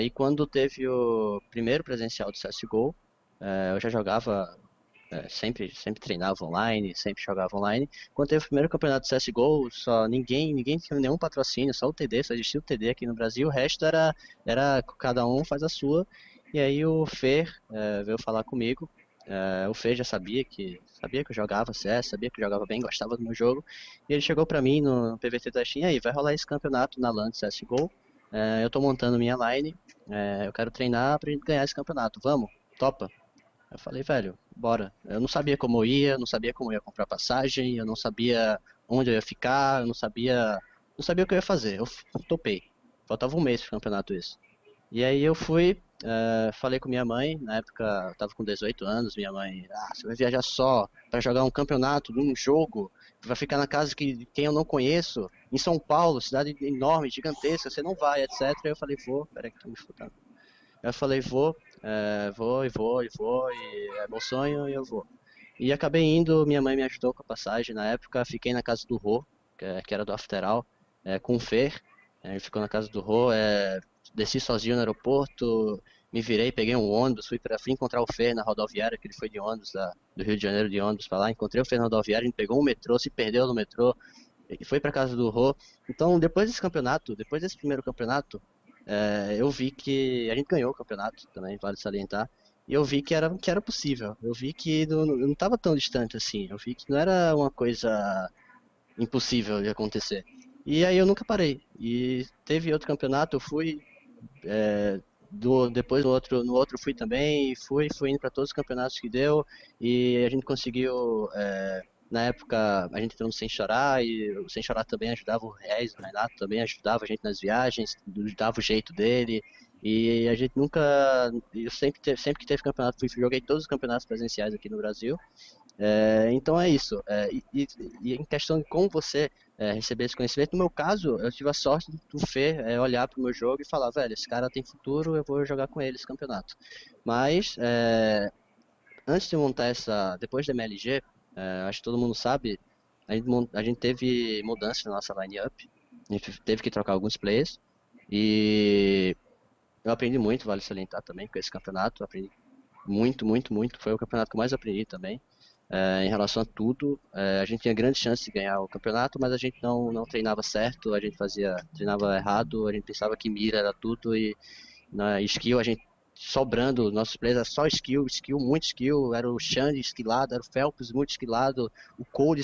e quando teve o primeiro presencial do CSGO, eu já jogava, sempre treinava online, sempre jogava online. Quando teve o primeiro campeonato do CSGO, ninguém tinha nenhum patrocínio, só o TD, só existia o TD aqui no Brasil, o resto era cada um faz a sua, e aí o Fer veio falar comigo. O Fer já sabia que eu jogava CS, sabia que eu jogava bem, gostava do meu jogo. E ele chegou pra mim no PVT da Steam, aí vai rolar esse campeonato na LAN de CSGO. Eu tô montando minha line, eu quero treinar pra gente ganhar esse campeonato, vamos? Topa? Eu falei, velho, bora. Eu não sabia como eu ia, não sabia como eu ia comprar passagem, eu não sabia onde eu ia ficar, eu não sabia o que eu ia fazer. Eu topei, faltava um mês pro campeonato isso. E aí eu fui... falei com minha mãe, na época eu estava com 18 anos, minha mãe, você vai viajar só para jogar um campeonato, um jogo, vai ficar na casa de quem eu não conheço, em São Paulo, cidade enorme, gigantesca, você não vai, etc. Aí eu falei, vou, peraí que tô me escutando. Eu falei, vou, e é meu sonho e eu vou. E acabei indo, minha mãe me ajudou com a passagem na época, fiquei na casa do Rô, que era do After All, com o Fer, a gente ficou na casa do Rô, desci sozinho no aeroporto, me virei, peguei um ônibus, fui encontrar o Fer na rodoviária, que ele foi de ônibus do Rio de Janeiro de ônibus para lá, encontrei o Fer na rodoviária, a gente pegou um metrô, se perdeu no metrô, e foi para casa do Rô. Então, depois desse primeiro campeonato, eu vi que a gente ganhou o campeonato também, vale salientar, e eu vi que era possível, eu vi que não estava tão distante assim, eu vi que não era uma coisa impossível de acontecer. E aí eu nunca parei, e teve outro campeonato, eu fui... depois no outro fui também, fui indo para todos os campeonatos que deu, e a gente conseguiu, na época a gente entrou no Sem Chorar, e o Sem Chorar também ajudava o RISE, o Renato também ajudava a gente nas viagens, dava o jeito dele, e a gente nunca, eu sempre que teve campeonato, joguei todos os campeonatos presenciais aqui no Brasil. Então é isso, e em questão de como você receber esse conhecimento, no meu caso, eu tive a sorte do Fer olhar para o meu jogo e falar, velho, esse cara tem futuro, eu vou jogar com ele esse campeonato. Mas, antes de montar depois da MLG, acho que todo mundo sabe, a gente teve mudança na nossa line-up, a gente teve que trocar alguns players, e eu aprendi muito, vale salientar também, com esse campeonato, eu aprendi muito, foi o campeonato que eu mais aprendi também. Em relação a tudo, a gente tinha grande chance de ganhar o campeonato, mas a gente não treinava certo, a gente treinava errado, a gente pensava que mira era tudo e na skill a gente sobrando, nossos players era só skill, muito skill, era o Xande esquilado, era o Felps muito esquilado, o Cole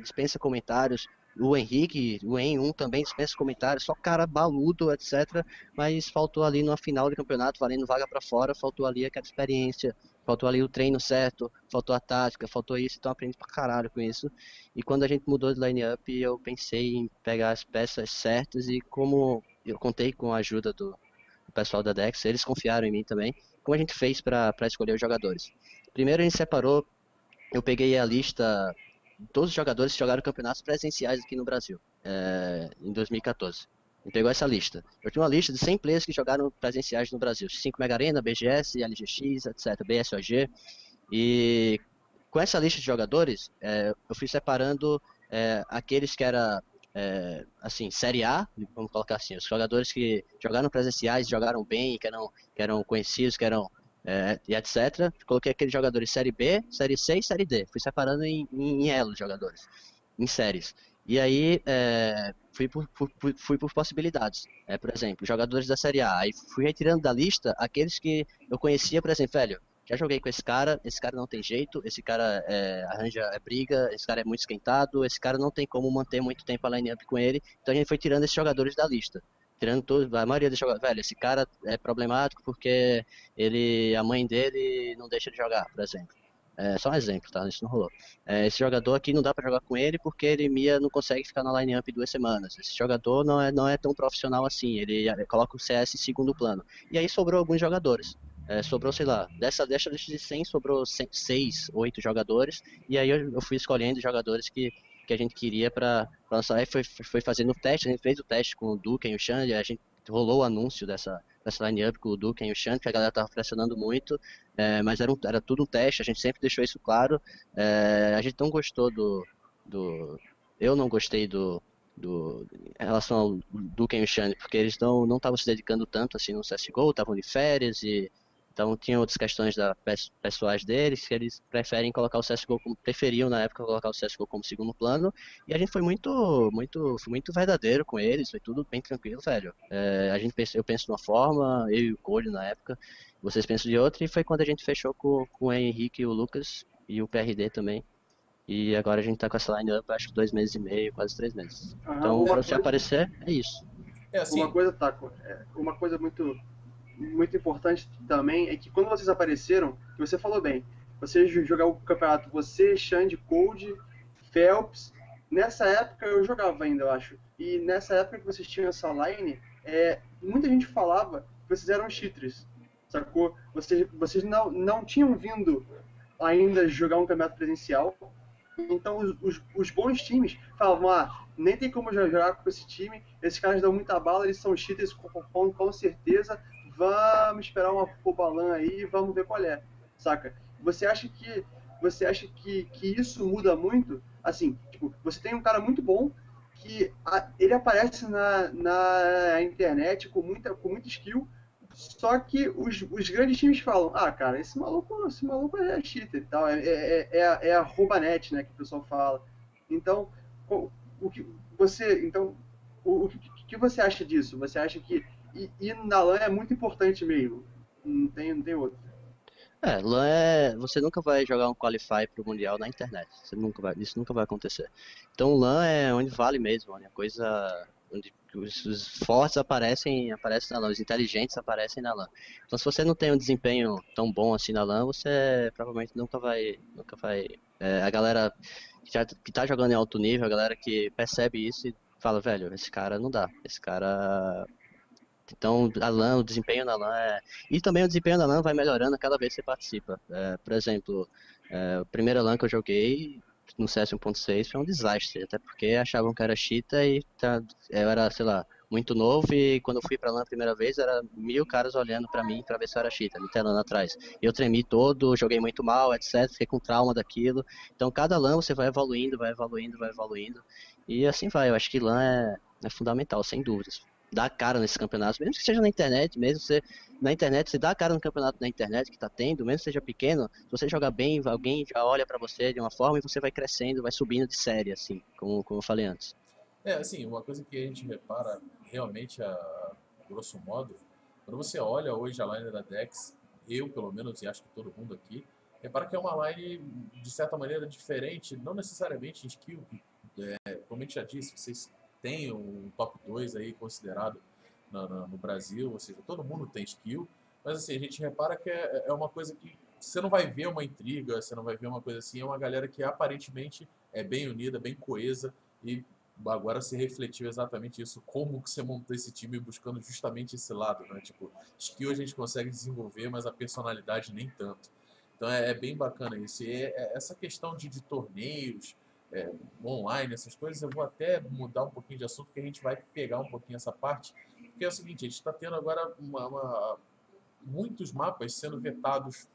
dispensa comentários, o Henrique, o En1 também dispensa comentários, só cara baludo, etc. Mas faltou ali numa final de campeonato, valendo vaga pra fora, faltou ali aquela experiência, faltou ali o treino certo, faltou a tática, faltou isso, então aprendi pra caralho com isso. E quando a gente mudou de line-up, eu pensei em pegar as peças certas e como eu contei com a ajuda do pessoal da Dex, eles confiaram em mim também. Como a gente fez pra escolher os jogadores? Primeiro a gente separou, eu peguei a lista... Todos os jogadores que jogaram campeonatos presenciais aqui no Brasil, em 2014. Ele pegou essa lista. Eu tinha uma lista de 100 players que jogaram presenciais no Brasil. 5 Mega Arena, BGS, LGX, etc, BSOG. E com essa lista de jogadores, eu fui separando aqueles que eram, assim, Série A, vamos colocar assim, os jogadores que jogaram presenciais, jogaram bem, que eram conhecidos, que eram... e etc. Coloquei aqueles jogadores Série B, Série C e Série D. Fui separando em elos jogadores, em séries. E aí fui por possibilidades. Por exemplo, jogadores da Série A. Aí fui retirando da lista aqueles que eu conhecia, por exemplo, velho, já joguei com esse cara não tem jeito, esse cara arranja briga, esse cara é muito esquentado, esse cara não tem como manter muito tempo a line-up com ele. Então a gente foi tirando esses jogadores da lista. Tirando todos, a maioria dos jogadores, velho, esse cara é problemático porque a mãe dele não deixa ele jogar, por exemplo. Só um exemplo, tá? Isso não rolou. Esse jogador aqui não dá pra jogar com ele porque ele não consegue ficar na line-up 2 semanas. Esse jogador não é tão profissional assim, ele coloca o CS em segundo plano. E aí sobrou alguns jogadores. Sobrou, sei lá, dessa lista de 100 sobrou 6, 8 jogadores. E aí eu fui escolhendo jogadores que a gente queria para lançar. Aí foi fazendo o teste, a gente fez o teste com o Duke e o Xande, a gente rolou o anúncio dessa line-up com o Duke e o Xande, que a galera tava pressionando muito, mas era tudo um teste, a gente sempre deixou isso claro. A gente não gostou eu não gostei em relação ao Duke e o Xande, porque eles não estavam se dedicando tanto assim no CSGO, estavam de férias e... Então tinha outras questões pessoais deles, que eles preferem colocar o CSGO preferiam na época colocar o CSGO como segundo plano. E a gente foi muito verdadeiro com eles, foi tudo bem tranquilo, velho. Eu penso de uma forma, eu e o Cole na época, vocês pensam de outra. E foi quando a gente fechou com o Henrique e o Lucas e o PRD também. E agora a gente tá com essa line-up, acho que 2 meses e meio, quase 3 meses. Então para você aparecer, é isso. É assim. Uma coisa, Taco, uma coisa muito importante também é que quando vocês apareceram, você falou bem, você jogava o campeonato, você, Xande, Cold, Phelps, nessa época eu jogava ainda, eu acho, e nessa época que vocês tinham essa line, muita gente falava que vocês eram cheaters, sacou? Vocês não tinham vindo ainda jogar um campeonato presencial, então os bons times falavam, nem tem como jogar com esse time, esses caras dão muita bala, eles são cheaters com certeza, vamos esperar uma Pobalan aí e vamos ver qual é, saca? Você acha que isso muda muito? Assim, tipo, você tem um cara muito bom que ele aparece na internet com muita skill, só que os grandes times falam, cara, esse maluco é cheater e tal, é a roubanete, né, que o pessoal fala. Então, o que você acha disso? Você acha que E na LAN é muito importante mesmo, não tem outro. LAN você nunca vai jogar um qualify pro Mundial na internet, isso nunca vai acontecer. Então LAN é onde vale mesmo, a coisa onde os fortes aparecem na LAN, os inteligentes aparecem na LAN. Então se você não tem um desempenho tão bom assim na LAN, você provavelmente nunca vai... a galera que tá jogando em alto nível, a galera que percebe isso e fala, velho, esse cara não dá, esse cara... Então, o desempenho na LAN E também o desempenho na LAN vai melhorando a cada vez que você participa. Por exemplo, a primeira LAN que eu joguei no CS 1.6 foi um desastre, até porque achavam que era cheata e eu era, sei lá, muito novo e quando eu fui pra LAN a primeira vez, era 1000 caras olhando pra mim pra ver se eu era cheata, me telando atrás. Eu tremi todo, joguei muito mal, etc, fiquei com trauma daquilo. Então, cada LAN você vai evoluindo, e assim vai. Eu acho que LAN é fundamental, sem dúvidas. Dá cara nesses campeonatos, mesmo que seja na internet, você dá cara no campeonato na internet que tá tendo, mesmo que seja pequeno, se você jogar bem, alguém já olha pra você de uma forma e você vai crescendo, vai subindo de série, assim, como eu falei antes. Assim, uma coisa que a gente repara realmente, a grosso modo, Quando você olha hoje a line da Dex, eu pelo menos, e acho que todo mundo aqui, repara que é uma line de certa maneira diferente, não necessariamente em skill, como a gente já disse, vocês têm um top 2 aí considerado no Brasil, ou seja, todo mundo tem skill, mas assim, a gente repara que é uma coisa que você não vai ver uma intriga, você não vai ver uma coisa assim, é uma galera que aparentemente é bem unida, bem coesa, e agora se refletiu exatamente isso, como que você montou esse time buscando justamente esse lado, né? Tipo, skill a gente consegue desenvolver, mas a personalidade nem tanto. Então é bem bacana isso. E essa questão de torneios online, essas coisas, eu vou até mudar um pouquinho de assunto, porque a gente vai pegar um pouquinho essa parte, porque é o seguinte, a gente está tendo agora muitos mapas sendo vetados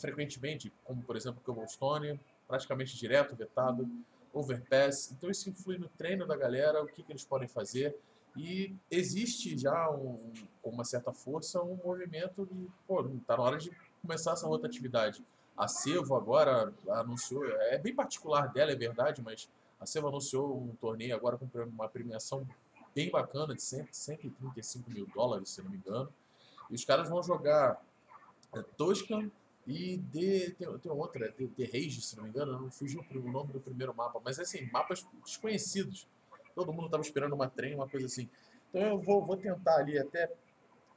frequentemente, como por exemplo Cobblestone, praticamente direto vetado, Overpass, então isso influi no treino da galera, o que que eles podem fazer, e existe já com uma certa força um movimento de, pô, tá na hora de começar essa rotatividade. A Sevo agora anunciou, é bem particular dela, é verdade, mas a Sevo anunciou um torneio agora com uma premiação bem bacana de 135 mil dólares, se não me engano. E os caras vão jogar Toscan e tem outra, The Rage, se não me engano, não fugiu o nome do primeiro mapa, mas assim, mapas desconhecidos. Todo mundo estava esperando uma trem, uma coisa assim. Então eu vou tentar ali, até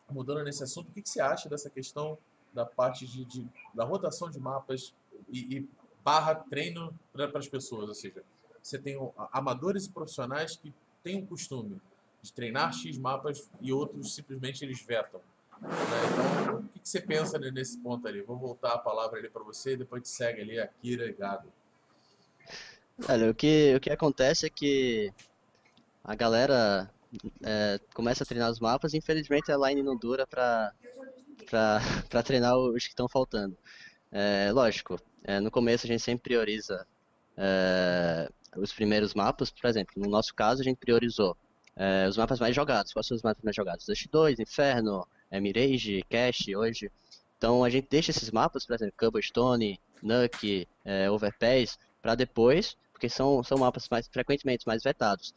mudando nesse assunto, o que você acha dessa questão da parte da rotação de mapas e barra treino para as pessoas, ou seja, você tem amadores e profissionais que têm o costume de treinar X mapas e outros simplesmente eles vetam, né? Então, o que você pensa nesse ponto ali? Vou voltar a palavra ali para você e depois te segue ali Akira e Gago. Olha, o que acontece é que a galera começa a treinar os mapas e infelizmente a line não dura para treinar os que estão faltando. Lógico, no começo a gente sempre prioriza os primeiros mapas. Por exemplo, no nosso caso a gente priorizou os mapas mais jogados. Quais são os mapas mais jogados? Dust2, Inferno, Mirage, Cache hoje. Então a gente deixa esses mapas, por exemplo, Cobblestone, Nuke, Overpass, para depois, porque são mapas frequentemente mais vetados.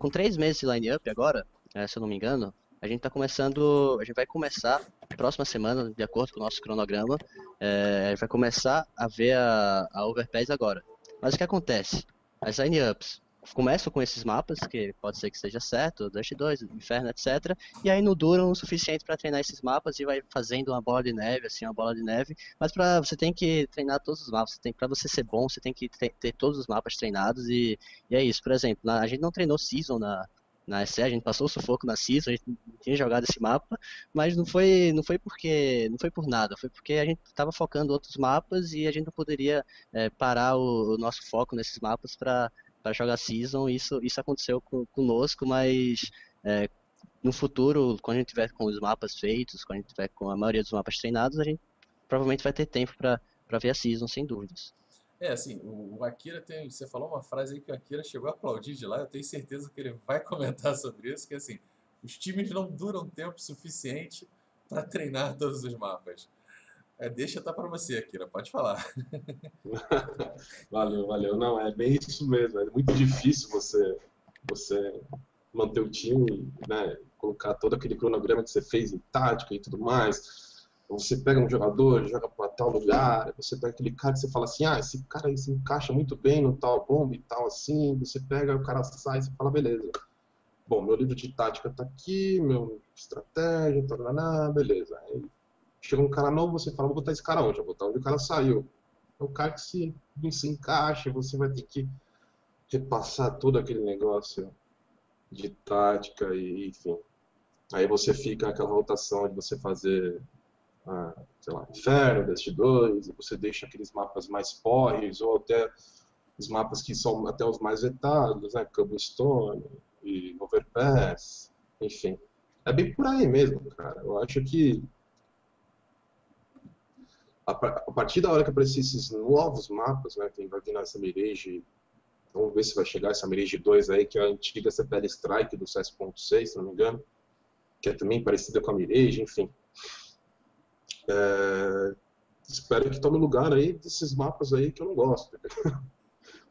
Com 3 meses de line-up agora, se eu não me engano, a gente vai começar próxima semana, de acordo com o nosso cronograma, a gente vai começar a ver a Overpass agora. Mas o que acontece? As line-ups começam com esses mapas, que pode ser que seja certo, Dust2, Inferno, etc. E aí não duram o suficiente para treinar esses mapas e vai fazendo uma bola de neve, assim, uma bola de neve. Mas você tem que treinar todos os mapas, para você ser bom, você tem que ter todos os mapas treinados e é isso. Por exemplo, a gente não treinou Season na SE, a gente passou o sufoco na Season, a gente não tinha jogado esse mapa, mas não foi por nada, foi porque a gente estava focando outros mapas e a gente não poderia parar o nosso foco nesses mapas para jogar Season. Isso aconteceu conosco, mas no futuro, quando a gente tiver com os mapas feitos, quando a gente tiver com a maioria dos mapas treinados, a gente provavelmente vai ter tempo para ver a Season, sem dúvidas. Assim, o Akira você falou uma frase aí que o Akira chegou a aplaudir de lá, eu tenho certeza que ele vai comentar sobre isso, que assim, os times não duram tempo suficiente para treinar todos os mapas. Deixa tá para você, Akira, pode falar. Valeu. Não, é bem isso mesmo, é muito difícil você manter o time, né, colocar todo aquele cronograma que você fez em tática e tudo mais. Você pega um jogador, joga para tal lugar, você pega aquele cara que você fala assim, esse cara aí se encaixa muito bem no tal bomba e tal assim, você pega, o cara sai e você fala, beleza. Bom, meu livro de tática tá aqui, meu estratégia, tá, beleza. Aí chega um cara novo, você fala, vou botar esse cara onde? Vou botar onde o cara saiu. É um cara que não se encaixa, você vai ter que repassar todo aquele negócio de tática e enfim. Aí você fica naquela rotação de você fazer... sei lá, Inferno, Dust2, você deixa aqueles mapas mais porres, ou até os mapas que são até os mais vetados, né, Cobblestone e Overpass, enfim. É bem por aí mesmo, cara. Eu acho que a partir da hora que aparecer esses novos mapas, né, quem vai vir nessa Mirage, vamos ver se vai chegar essa Mirage 2 aí, que é a antiga CPL Strike do CS.6, se não me engano, que é também parecida com a Mirage, enfim. Espero que tome lugar aí desses mapas aí que eu não gosto.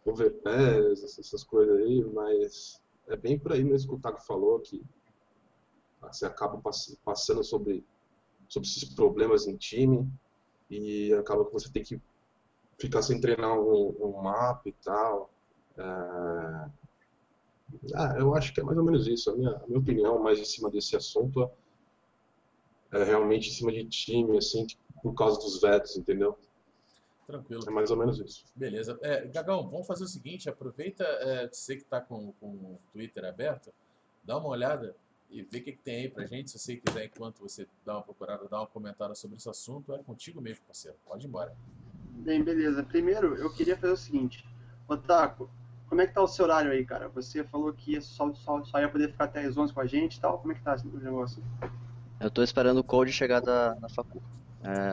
Overpass, essas coisas aí, mas é bem por aí mesmo que o Taco falou, que você acaba passando sobre esses problemas em time e acaba que você tem que ficar sem treinar um mapa e tal. Eu acho que é mais ou menos isso. A minha opinião mais em cima desse assunto é realmente em cima de time, assim, por causa dos vetos, entendeu? Tranquilo. É mais ou menos isso. Beleza. Gagão, vamos fazer o seguinte, aproveita, você que está com o Twitter aberto, dá uma olhada e vê o que tem aí pra gente. Se você quiser, enquanto você dá uma procurada, dá um comentário sobre esse assunto, é contigo mesmo, parceiro. Pode ir embora. Bem, beleza. Primeiro, eu queria fazer o seguinte. Ô, Taco, como é que tá o seu horário aí, cara? Você falou que só ia poder ficar até as 11 com a gente e tal. Como é que tá o negócio? Eu tô esperando o Cold chegar na facu.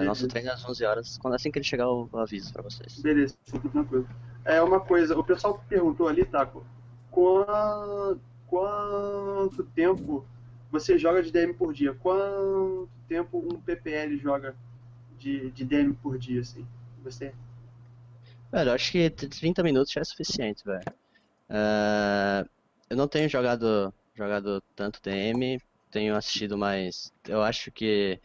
Nosso treino é às 11 horas. Assim que ele chegar, eu aviso pra vocês. Beleza, tudo tranquilo. Uma coisa, o pessoal perguntou ali, Taco, quanto tempo você joga de DM por dia? Quanto tempo um PPL joga de DM por dia, assim? Você? Velho, eu acho que 30 minutos já é suficiente, velho. Eu não tenho jogado tanto DM, tenho assistido mais. Eu acho que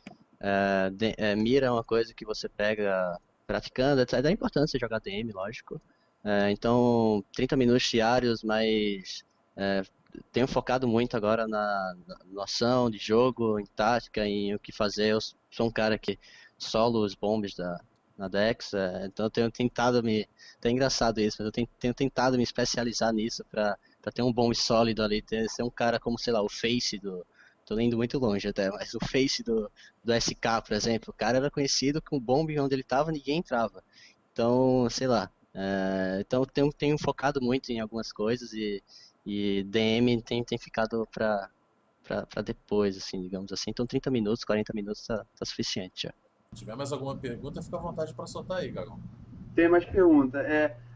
mira é uma coisa que você pega praticando, etc. É importante você jogar DM, lógico. Então, 30 minutos diários, mas tenho focado muito agora na noção de jogo, em tática, em o que fazer. Eu sou um cara que solo os bombes na Dex, então eu tenho tentado é engraçado isso, mas eu tenho tentado me especializar nisso pra ter um bombe sólido ali, ser um cara como, sei lá, o Face tô indo muito longe até, mas o Face do SK, por exemplo, o cara era conhecido com o bombe onde ele tava, ninguém entrava. Então, sei lá, então eu tenho focado muito em algumas coisas e DM tem ficado pra depois, assim, digamos assim. Então 30 minutos, 40 minutos tá suficiente já. Se tiver mais alguma pergunta, fica à vontade para soltar aí, Gagão. Tem mais pergunta.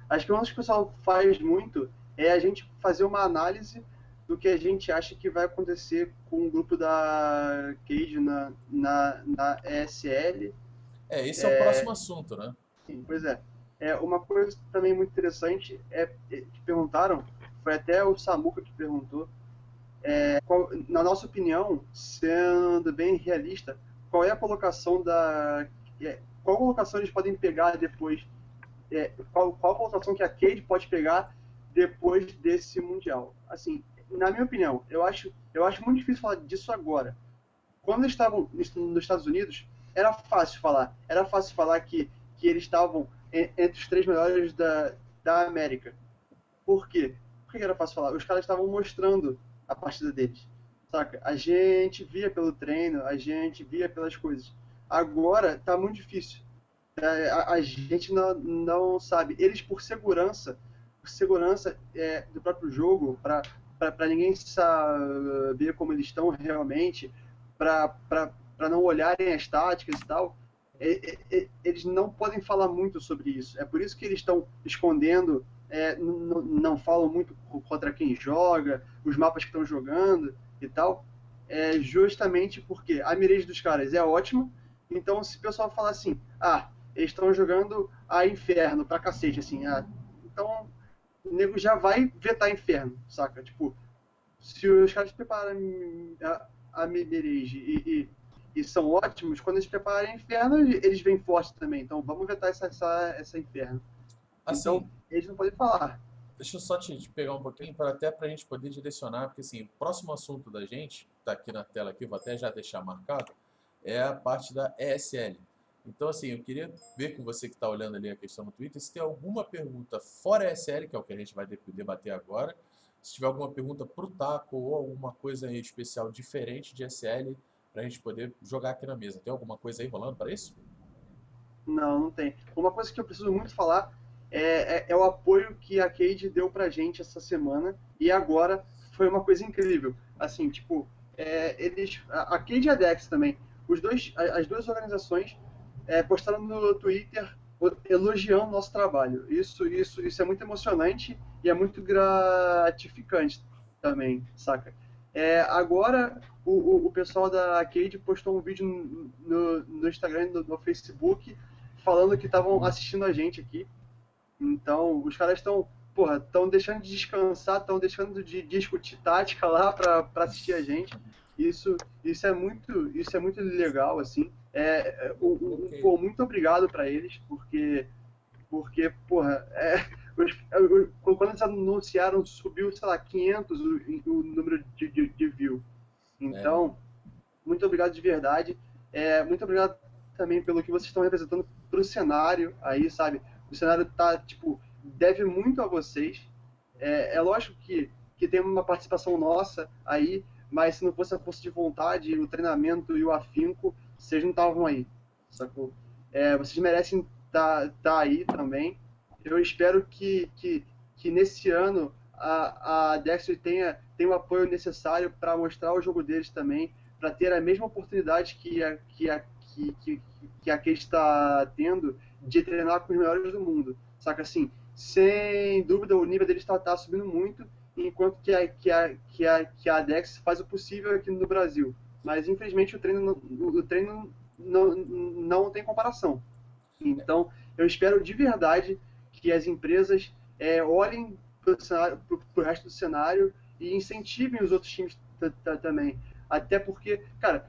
As perguntas que o pessoal faz muito é a gente fazer uma análise do que a gente acha que vai acontecer com o grupo da Keyd na ESL. Esse é o próximo assunto, né? Sim, pois é. Uma coisa também muito interessante que perguntaram, foi até o Samuca que perguntou, na nossa opinião, sendo bem realista, qual é a colocação qual colocação eles podem pegar depois? Qual colocação que a Keyd pode pegar depois desse Mundial? Assim, na minha opinião, eu acho muito difícil falar disso agora. Quando eles estavam nos Estados Unidos, era fácil falar. Era fácil falar que eles estavam entre os 3 melhores da América. Por quê? Por que era fácil falar? Os caras estavam mostrando a partida deles. Saca? A gente via pelo treino, a gente via pelas coisas. Agora tá muito difícil. A gente não sabe. Eles, por segurança do próprio jogo, para ninguém saber como eles estão realmente, para não olharem as táticas e tal, eles não podem falar muito sobre isso. É por isso que eles estão escondendo, não falam muito contra quem joga, os mapas que estão jogando e tal, justamente porque a mirage dos caras é ótima. Então, se o pessoal falar assim, eles estão jogando a Inferno pra cacete, assim, então o nego já vai vetar Inferno, saca? Tipo, se os caras preparam a mirage e são ótimos, quando eles prepararem Inferno, eles vêm forte também, então vamos vetar essa Inferno. Assim, então, eles não podem falar. Deixa eu só te pegar um pouquinho, para a gente poder direcionar, porque assim, o próximo assunto da gente, está aqui na tela, aqui, vou até já deixar marcado, é a parte da ESL. Então assim, eu queria ver com você que está olhando ali a questão no Twitter, se tem alguma pergunta fora a ESL, que é o que a gente vai debater agora, se tiver alguma pergunta para o Taco ou alguma coisa aí especial diferente de ESL, para a gente poder jogar aqui na mesa. Tem alguma coisa aí rolando para isso? Não tem. Uma coisa que eu preciso muito falar é o apoio que a Keyd deu pra gente essa semana, e agora foi uma coisa incrível. Assim, tipo, a Keyd e a Dex também, as duas organizações postaram no Twitter elogiando o nosso trabalho. Isso é muito emocionante e é muito gratificante também, saca? Agora, o pessoal da Keyd postou um vídeo no Instagram e no Facebook falando que estavam assistindo a gente aqui. Então, os caras estão deixando de descansar, estão deixando de discutir tática lá para assistir a gente. Isso é muito legal, assim. Muito obrigado para eles, porque porra, quando eles anunciaram, subiu, sei lá, 500 o número de view. Então, muito obrigado de verdade. Muito obrigado também pelo que vocês estão representando pro cenário aí, sabe? O cenário tá, tipo, deve muito a vocês. É lógico que tem uma participação nossa aí, mas se não fosse a força de vontade, o treinamento e o afinco, vocês não estavam aí, sacou? Vocês merecem tá aí também. Eu espero que nesse ano a Dexter tenha o apoio necessário para mostrar o jogo deles também, para ter a mesma oportunidade que a Keyd está tendo de treinar com os melhores do mundo, saca? Assim, sem dúvida o nível deles está subindo muito, enquanto que a Dexter faz o possível aqui no Brasil. Mas infelizmente o treino não tem comparação. Então eu espero de verdade que as empresas olhem para o resto do cenário e incentivem os outros times também. Até porque, cara,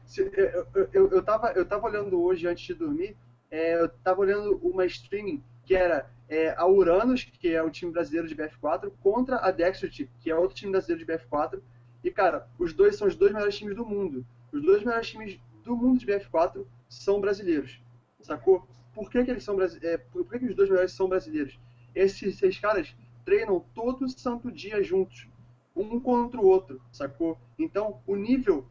eu tava olhando hoje, antes de dormir, eu tava olhando uma streaming que era a Uranus, que é o time brasileiro de BF4, contra a Dexterity, que é outro time brasileiro de BF4. E, cara, os dois são os dois melhores times do mundo. Os dois melhores times do mundo de BF4 são brasileiros, sacou? Por que os dois melhores são brasileiros? Esses seis caras treinam todo santo dia juntos, um contra o outro, sacou? Então, o nível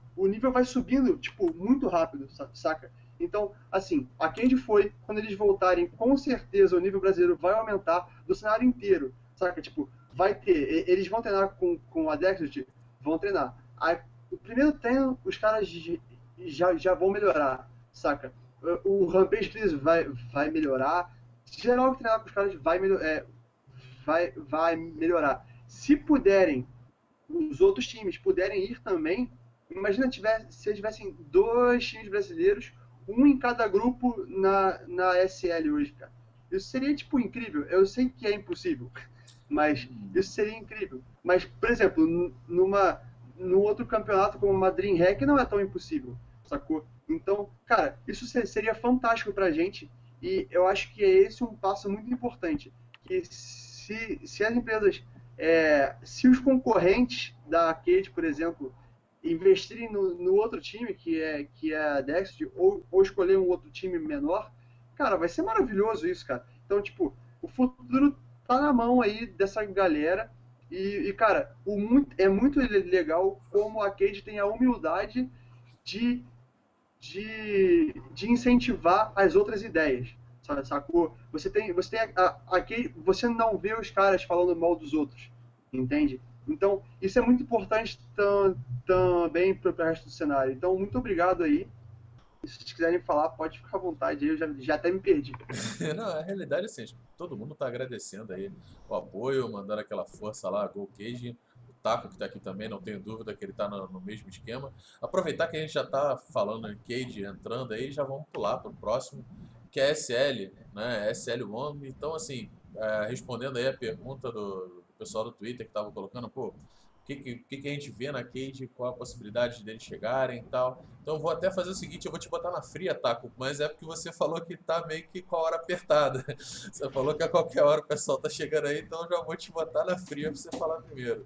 vai subindo, tipo, muito rápido, saca? Então, assim, a Keyd foi, quando eles voltarem, com certeza o nível brasileiro vai aumentar do cenário inteiro, saca? Tipo, vai ter, eles vão treinar com a Dexterity, vão treinar. Aí, o primeiro treino, os caras já vão melhorar, saca? O Rampage 3 vai melhorar. Se geral que treinar com os caras vai melhorar. Se puderem, os outros times puderem ir também, imagina se eles tivessem dois times brasileiros, um em cada grupo na SL hoje, cara. Isso seria, tipo, incrível. Eu sei que é impossível, mas isso seria incrível. Mas, por exemplo, no outro campeonato como a DreamHack não é tão impossível, sacou? Então, cara, isso seria fantástico pra gente, e eu acho que é esse um passo muito importante, que se as empresas, se os concorrentes da Keyd, por exemplo, investirem no outro time, que é a Dexter, ou escolher um outro time menor, cara, vai ser maravilhoso isso, cara. Então, tipo, o futuro tá na mão aí dessa galera, e cara, é muito legal como a Keyd tem a humildade de incentivar as outras ideias, sacou? Você não vê os caras falando mal dos outros, entende? Então, isso é muito importante também para o resto do cenário. Então, muito obrigado aí. Se vocês quiserem falar, pode ficar à vontade. Eu já até me perdi. Não, a realidade é assim, todo mundo está agradecendo aí o apoio, mandando aquela força lá, Go Keyd. Taco, que está aqui também, não tenho dúvida que ele está no mesmo esquema. Aproveitar que a gente já está falando em Keyd entrando aí, já vamos pular para o próximo, que é SL, né? SL1. Então, assim, respondendo aí a pergunta do pessoal do Twitter que estava colocando, pô, o que a gente vê na Keyd, qual a possibilidade deles chegarem e tal. Então, vou até fazer o seguinte, eu vou te botar na fria, Taco, mas é porque você falou que tá meio que com a hora apertada. Você falou que a qualquer hora o pessoal tá chegando aí, então eu já vou te botar na fria pra você falar primeiro.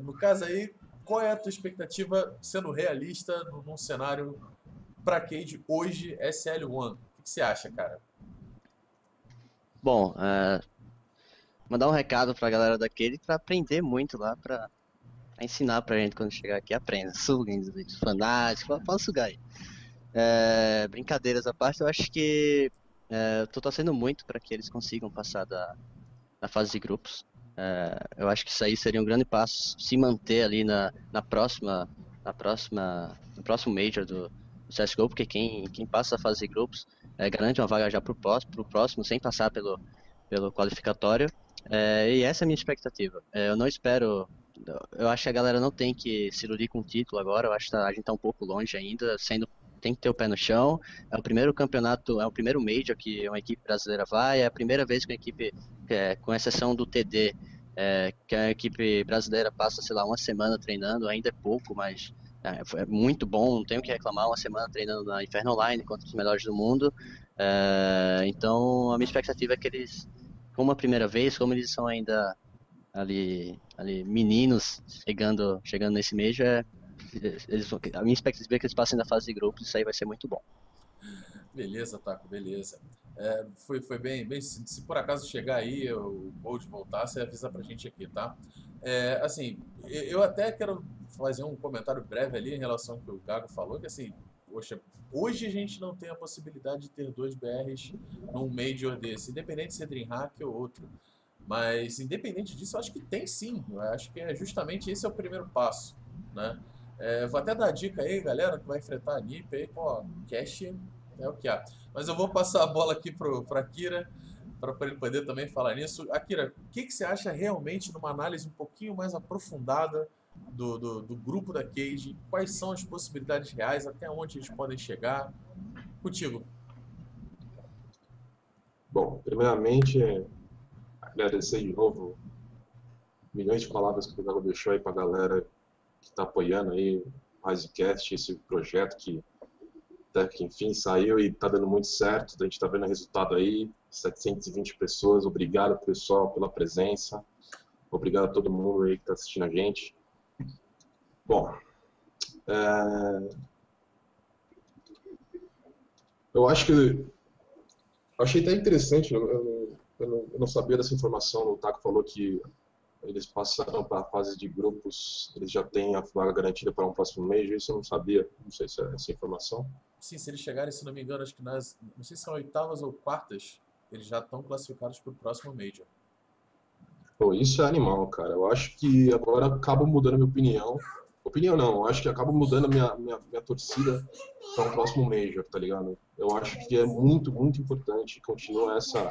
No caso aí, qual é a tua expectativa, sendo realista, num cenário pra Keyd hoje, SL1? O que você acha, cara? Bom, mandar um recado pra galera da Keyd pra aprender muito lá, pra ensinar pra gente quando chegar aqui, aprenda, suguem dos Fnatic, pode sugar aí. Brincadeiras à parte, eu acho que eu tô torcendo muito para que eles consigam passar da fase de grupos. Eu acho que isso aí seria um grande passo, se manter ali no próximo Major do CSGO, porque quem passa a fase de grupos garante uma vaga já pro próximo, sem passar pelo qualificatório. E essa é a minha expectativa. Eu não espero... Eu acho que a galera não tem que se iludir com o título agora, eu acho que a gente está um pouco longe ainda, tem que ter o pé no chão, é o primeiro campeonato, é o primeiro Major que uma equipe brasileira vai, é a primeira vez que uma equipe, com exceção do TD, que a equipe brasileira passa, sei lá, uma semana treinando, ainda é pouco, mas É muito bom, não tenho o que reclamar, uma semana treinando na Inferno Online contra os melhores do mundo. Então a minha expectativa é que eles, como a primeira vez, como eles são ainda ali meninos chegando nesse Major, a minha expectativa é que eles passem da fase de grupos, isso aí vai ser muito bom. Beleza, Taco, beleza. Foi bem, se por acaso chegar aí, o Gold voltar, você avisa pra gente aqui, tá? Eu até quero fazer um comentário breve ali em relação ao que o Gago falou, que assim, poxa, hoje a gente não tem a possibilidade de ter dois BRs num Major desse, independente de ser Dreamhack ou outro. Mas, independente disso, eu acho que tem sim, eu acho que é justamente esse é o primeiro passo, né? Vou até dar a dica aí, galera, que vai enfrentar a NIP aí, pô, Cache é o que há. Mas eu vou passar a bola aqui pro Akira, para ele poder também falar nisso. Akira, o que você acha realmente, numa análise um pouquinho mais aprofundada do grupo da Keyd? Quais são as possibilidades reais, até onde eles podem chegar? Contigo. Bom, primeiramente, agradecer de novo milhões de palavras que o Gago deixou aí para a galera que está apoiando aí o RISEcast, esse projeto que até que enfim saiu e está dando muito certo. A gente está vendo o resultado aí, 720 pessoas. Obrigado, pessoal, pela presença. Obrigado a todo mundo aí que está assistindo a gente. Bom, eu acho que achei até interessante, eu não sabia dessa informação. O Taco falou que eles passaram para a fase de grupos, eles já têm a vaga garantida para um próximo mês, isso eu não sabia, não sei se é essa informação. Sim, se eles chegarem, se não me engano, acho que não sei se são oitavas ou quartas, eles já estão classificados para o próximo Major. Pô, isso é animal, cara. Eu acho que agora acabo mudando a minha opinião. Opinião não, eu acho que acabo mudando a minha torcida para o próximo Major, tá ligado? Eu acho que é muito, muito importante continuar essa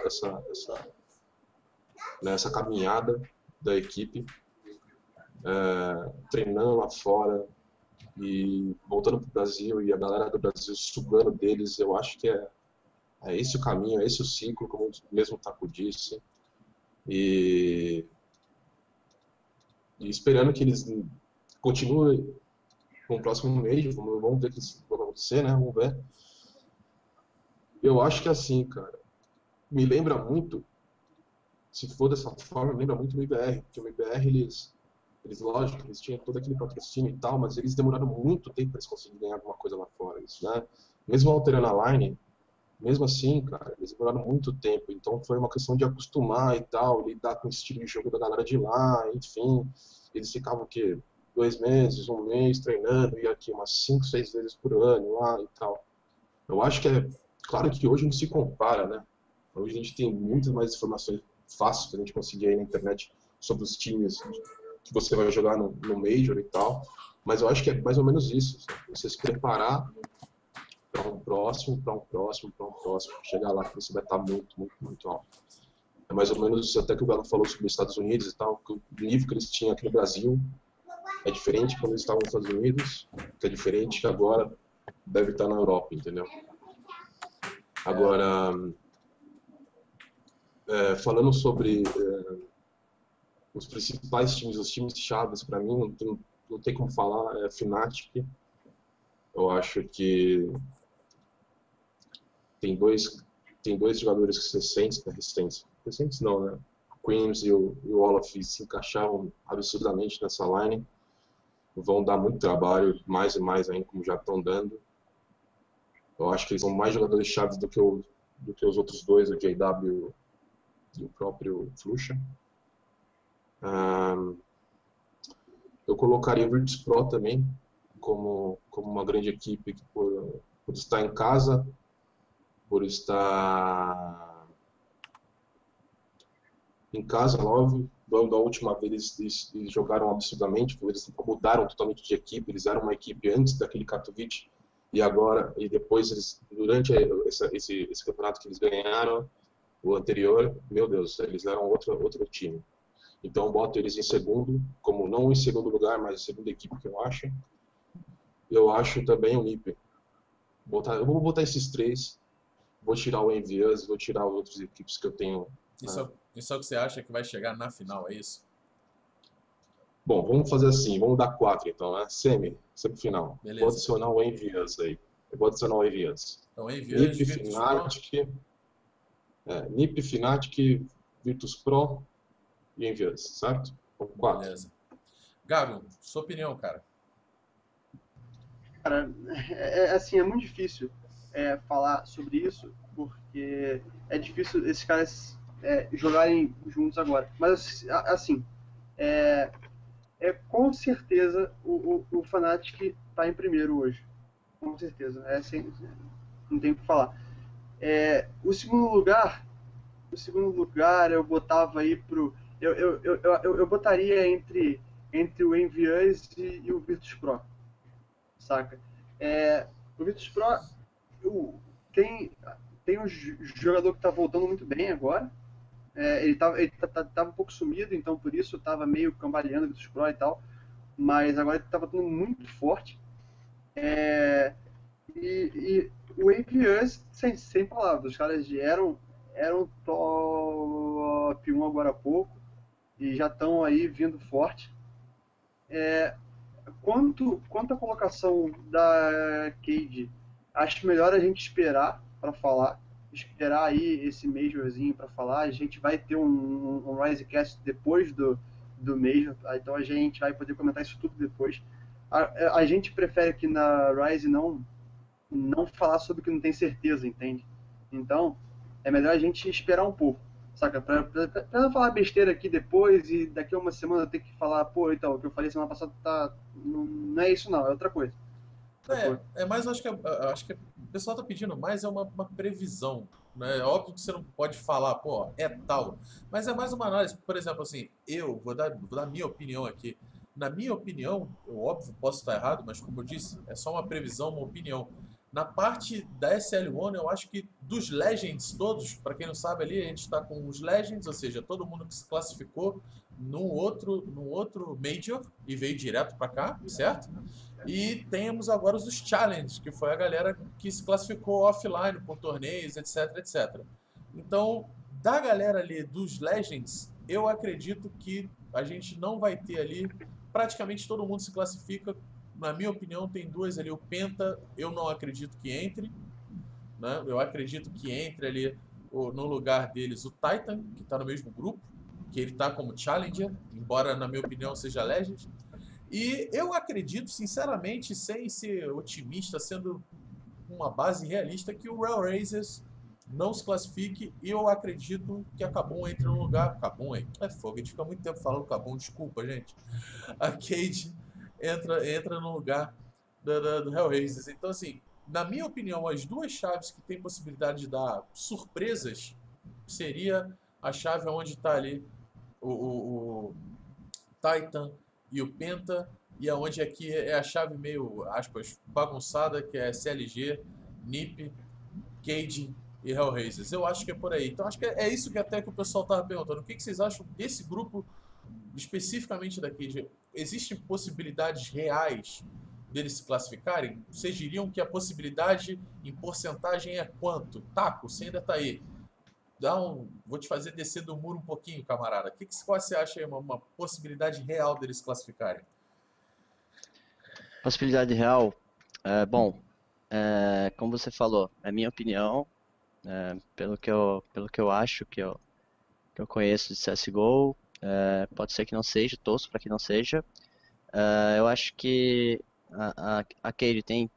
caminhada da equipe, treinando lá fora e voltando pro Brasil e a galera do Brasil sugando deles. Eu acho que é esse o caminho, é esse o ciclo, como mesmo o Taco disse, e esperando que eles continuem com o próximo mês. Vamos ver o que vai acontecer, né? Vamos ver. Eu acho que assim, cara, me lembra muito. Se for dessa forma, lembra muito do IBR, porque o IBR, lógico, eles tinham todo aquele patrocínio e tal, mas eles demoraram muito tempo para eles conseguirem ganhar alguma coisa lá fora, isso, né? Mesmo alterando a line, mesmo assim, cara, eles demoraram muito tempo, então foi uma questão de acostumar e tal, lidar com o estilo de jogo da galera de lá, enfim, eles ficavam o quê? 2 meses, 1 mês treinando, e aqui umas 5, 6 vezes por ano lá e tal. Eu acho que claro que hoje não se compara, né? Hoje a gente tem muitas mais informações fácil que a gente conseguir aí na internet sobre os times que você vai jogar no Major e tal, mas eu acho que é mais ou menos isso, sabe? Você se preparar para um próximo, chegar lá que você vai estar muito, muito, muito alto. É mais ou menos até que o Galo falou sobre os Estados Unidos e tal, que o nível que eles tinham aqui no Brasil é diferente quando eles estavam nos Estados Unidos, que é diferente que agora deve estar na Europa, entendeu? Agora... falando sobre os principais times, os times chaves, para mim, não tem como falar, é Fnatic. Eu acho que tem dois jogadores que recentes não, né? O Queens e o Olaf se encaixaram absurdamente nessa line. Vão dar muito trabalho, mais e mais ainda, como já estão dando. Eu acho que eles são mais jogadores chaves do que os outros dois, o JW e o próprio Flusha. Eu colocaria o Virtus Pro também como uma grande equipe que por estar em casa, logo da última vez eles jogaram absurdamente, porque eles mudaram totalmente de equipe. Eles eram uma equipe antes daquele Katowice e agora e depois eles, durante esse campeonato que eles ganharam, o anterior, meu Deus, eles eram outro time. Então eu boto eles em segundo, como não em segundo lugar, mas em segunda equipe que eu acho. Eu acho também o NIP. Eu vou botar esses três, vou tirar o EnvyUs, vou tirar as outras equipes que eu tenho. Isso é o que você acha que vai chegar na final, é isso? Bom, vamos fazer assim, vamos dar 4 então, né? Semifinal. Beleza. Vou adicionar o EnvyUs aí. Eu vou adicionar o EnvyUs. Então, EnvyUs, NIP, Fnatic, NIP, Fnatic, Virtus Pro e EnvyUs, certo? Então, 4. Beleza. Gago, sua opinião, cara. Cara, é muito difícil falar sobre isso, porque é difícil esses caras jogarem juntos agora. Mas, assim, com certeza o Fnatic está em primeiro hoje. Com certeza, não tem o que falar. O segundo lugar eu botava aí pro... Eu botaria entre o EnvyUs e o Virtus Pro, saca? O Virtus Pro tem um jogador que tá voltando muito bem agora. Ele tava um pouco sumido, então por isso eu tava meio cambaleando o Virtus Pro e tal, mas agora ele tá voltando muito forte. E o EnvyUs, sem palavras, os caras eram top 1 agora há pouco e já estão aí vindo forte. Quanto à colocação da Keyd, acho melhor a gente esperar para falar, esperar aí esse Majorzinho para falar. A gente vai ter um RISEcast depois do Major, então a gente vai poder comentar isso tudo depois. A gente prefere aqui na Rise não falar sobre o que não tem certeza, entende? Então, é melhor a gente esperar um pouco, saca? Pra não falar besteira aqui depois e daqui a uma semana eu ter que falar, pô, então, o que eu falei semana passada não é isso não, é outra coisa. Mas acho que o pessoal tá pedindo mais, uma previsão, né? Óbvio que você não pode falar, pô, é tal, mas é mais uma análise. Por exemplo, assim, eu vou dar minha opinião aqui. Na minha opinião, eu óbvio posso estar errado, mas como eu disse, é só uma previsão, uma opinião. Na parte da SL1, eu acho que dos Legends todos, para quem não sabe ali, a gente está com os Legends, ou seja, todo mundo que se classificou num outro Major e veio direto para cá, certo? E temos agora os Challenges, que foi a galera que se classificou offline por torneios, etc, etc. Então, da galera ali dos Legends, eu acredito que a gente não vai ter ali... Praticamente todo mundo se classifica, na minha opinião, tem duas ali, o Penta, eu não acredito que entre, né? Eu acredito que entre ali no lugar deles o Titan, que está no mesmo grupo, que ele está como Challenger, embora na minha opinião seja Legend. E eu acredito, sinceramente, sem ser otimista, sendo uma base realista, que o Hellraisers não se classifique, e eu acredito que a Kabum entre no lugar. Kabum é fogo, a gente fica muito tempo falando Kabum, desculpa, gente. A Keyd entra no lugar do Hellraisers. Então, assim, na minha opinião, as duas chaves que tem possibilidade de dar surpresas seria a chave onde está ali o Titan e o Penta, e aonde aqui é a chave meio, aspas, bagunçada, que é CLG, NIP, Keyd e Hellraisers. Eu acho que é por aí. Então acho que é isso que até que o pessoal estava perguntando. O que vocês acham desse grupo especificamente da Keyd? Existem possibilidades reais deles se classificarem? Vocês diriam que a possibilidade em porcentagem é quanto? Taco, você ainda está aí. Vou te fazer descer do muro um pouquinho, camarada. O que você acha aí, uma possibilidade real deles se classificarem? Possibilidade real? Como você falou, é minha opinião. Pelo que eu acho, que eu conheço de CSGO, pode ser que não seja, torço para que não seja. Eu acho que a Keyd tem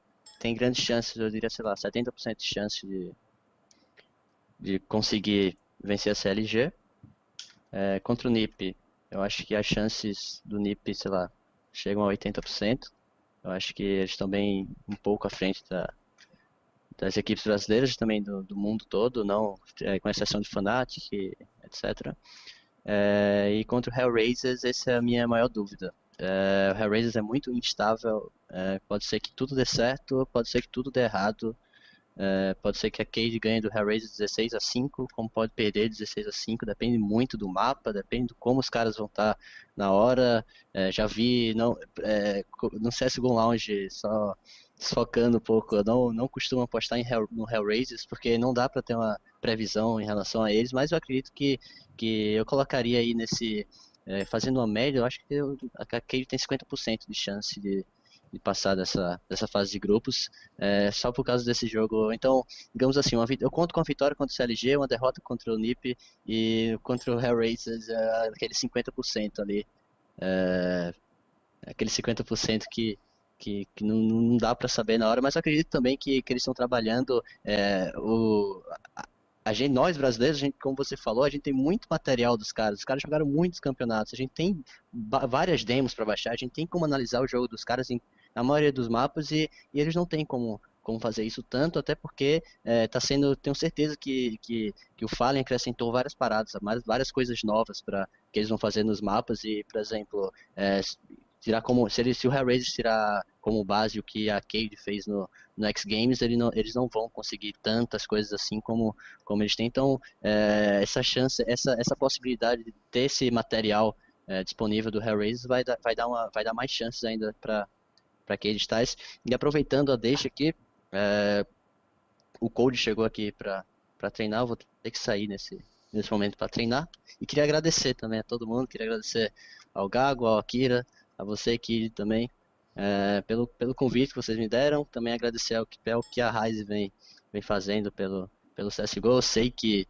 grandes chances, eu diria, sei lá, 70% de chance de conseguir vencer a CLG. Contra o NIP, eu acho que as chances do NIP, sei lá, chegam a 80%. Eu acho que eles estão bem um pouco à frente das equipes brasileiras, também do mundo todo, não, com exceção de Fnatic, etc. E contra o Hellraisers, essa é a minha maior dúvida. O Hellraisers é muito instável, pode ser que tudo dê certo, pode ser que tudo dê errado, pode ser que a Keyd ganhe do Hellraisers 16-5, como pode perder 16-5, depende muito do mapa, depende de como os caras vão estar na hora. Já vi, no CSGO Lounge, só... desfocando um pouco, eu não costumo apostar no Hellraisers, porque não dá para ter uma previsão em relação a eles, mas eu acredito que eu colocaria aí nesse Fazendo uma média, eu acho que a Keyd tem 50% de chance de passar dessa fase de grupos, só por causa desse jogo. Então, digamos assim, eu conto com a vitória contra o CLG, uma derrota contra o NIP e contra o Hellraisers, aquele 50% ali, aquele 50% que não dá para saber na hora, mas eu acredito também que eles estão trabalhando. Nós brasileiros, como você falou, a gente tem muito material dos caras. Os caras jogaram muitos campeonatos, a gente tem várias demos para baixar, a gente tem como analisar o jogo dos caras na maioria dos mapas, e eles não têm como fazer isso tanto, até porque tenho certeza que o Fallen acrescentou várias paradas, várias coisas novas que eles vão fazer nos mapas. E, por exemplo, se o Hellraiser tirar como base o que a Keyd fez no X Games, eles não vão conseguir tantas coisas assim como eles têm. Então, essa chance, essa possibilidade de ter esse material disponível do Hellraiser vai dar mais chances ainda para Keyd Stars. E aproveitando a deixa aqui, o Cold chegou aqui para treinar, eu vou ter que sair nesse momento para treinar. E queria agradecer também a todo mundo, queria agradecer ao Gago, ao Akira, a você, Keyd, também, pelo convite que vocês me deram. Também agradecer ao que a RISE vem fazendo pelo CSGO. Eu sei que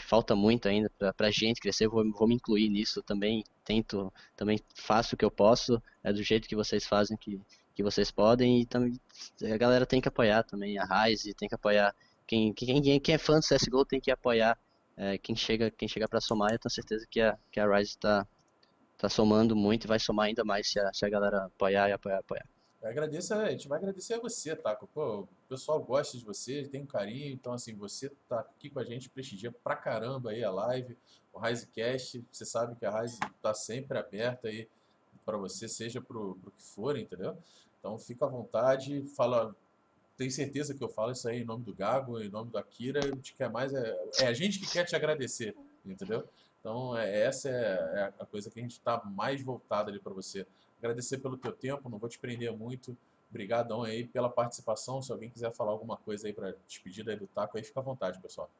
falta muito ainda para a gente crescer, eu vou me incluir nisso também, também faço o que eu posso, do jeito que vocês fazem, que vocês podem, e também a galera tem que apoiar também a RISE, tem que apoiar, quem é fã do CSGO tem que apoiar, quem chega para somar. Eu tenho certeza que a RISE está somando muito e vai somar ainda mais se a galera apoiar e apoiar. Eu agradeço, a gente vai agradecer a você, Taco. Pô, o pessoal gosta de você, tem um carinho, então assim, você tá aqui com a gente, prestigia pra caramba aí a live, o RISEcast. Você sabe que a RISE tá sempre aberta aí pra você, seja pro que for, entendeu? Então fica à vontade, fala. Tenho certeza que eu falo isso aí em nome do Gago, em nome do Akira, a gente quer mais, é a gente que quer te agradecer, entendeu? Então, essa é a coisa que a gente está mais voltado ali para você. Agradecer pelo teu tempo, não vou te prender muito. Obrigadão aí pela participação. Se alguém quiser falar alguma coisa aí para despedida aí do Taco, aí fica à vontade, pessoal.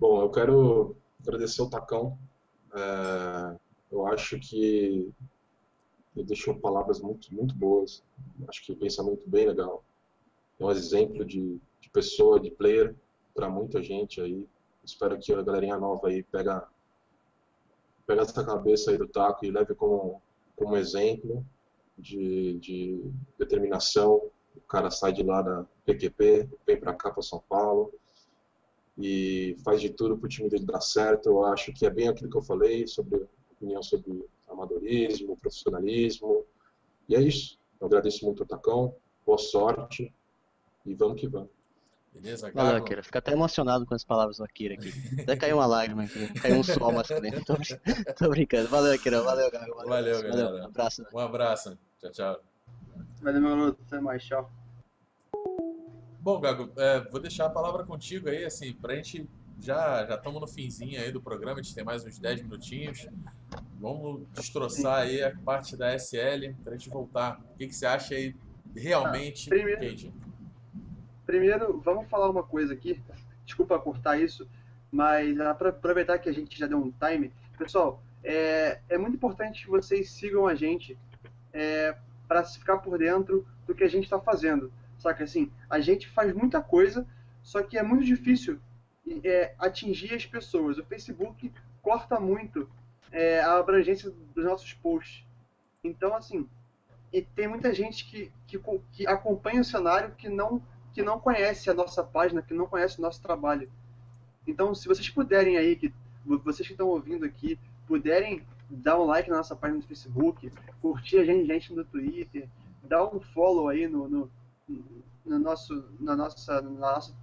Bom, eu quero agradecer o Tacão. Eu acho que ele deixou palavras muito, muito boas. Acho que pensa muito bem legal. É um exemplo de pessoa, de player, para muita gente aí. Espero que a galerinha nova aí pega essa cabeça aí do Taco e leve como exemplo de determinação. O cara sai de lá da PQP, vem para cá, para São Paulo, e faz de tudo para o time dele dar certo. Eu acho que é bem aquilo que eu falei sobre opinião sobre amadorismo, profissionalismo, e é isso. Eu agradeço muito ao Tacão, boa sorte, e vamos que vamos. Beleza, Gago? Valeu, Akira. Fico até emocionado com as palavras do Akira aqui. Até caiu uma lágrima aqui, caiu um sol masculino. Tô brincando. Valeu, Akira. Valeu, Gago. Valeu, galera. Um abraço. Um abraço. Tchau, tchau. Valeu, meu luto. Até mais. Tchau. Bom, Gago, vou deixar a palavra contigo aí, assim, pra gente. Já estamos no finzinho aí do programa, a gente tem mais uns 10 minutinhos. Vamos destroçar aí a parte da SL pra gente voltar. O que você acha aí realmente, Keyd? Primeiro, vamos falar uma coisa aqui, desculpa cortar isso, mas para aproveitar que a gente já deu um time, pessoal, é muito importante que vocês sigam a gente para ficar por dentro do que a gente está fazendo, saca? Assim, a gente faz muita coisa, só que é muito difícil atingir as pessoas. O Facebook corta muito a abrangência dos nossos posts. Então, assim, tem muita gente que acompanha o cenário que não conhece a nossa página, que não conhece o nosso trabalho. Então, se vocês puderem aí, vocês que estão ouvindo aqui, puderem dar um like na nossa página do Facebook, curtir a gente no Twitter, dar um follow aí na nossa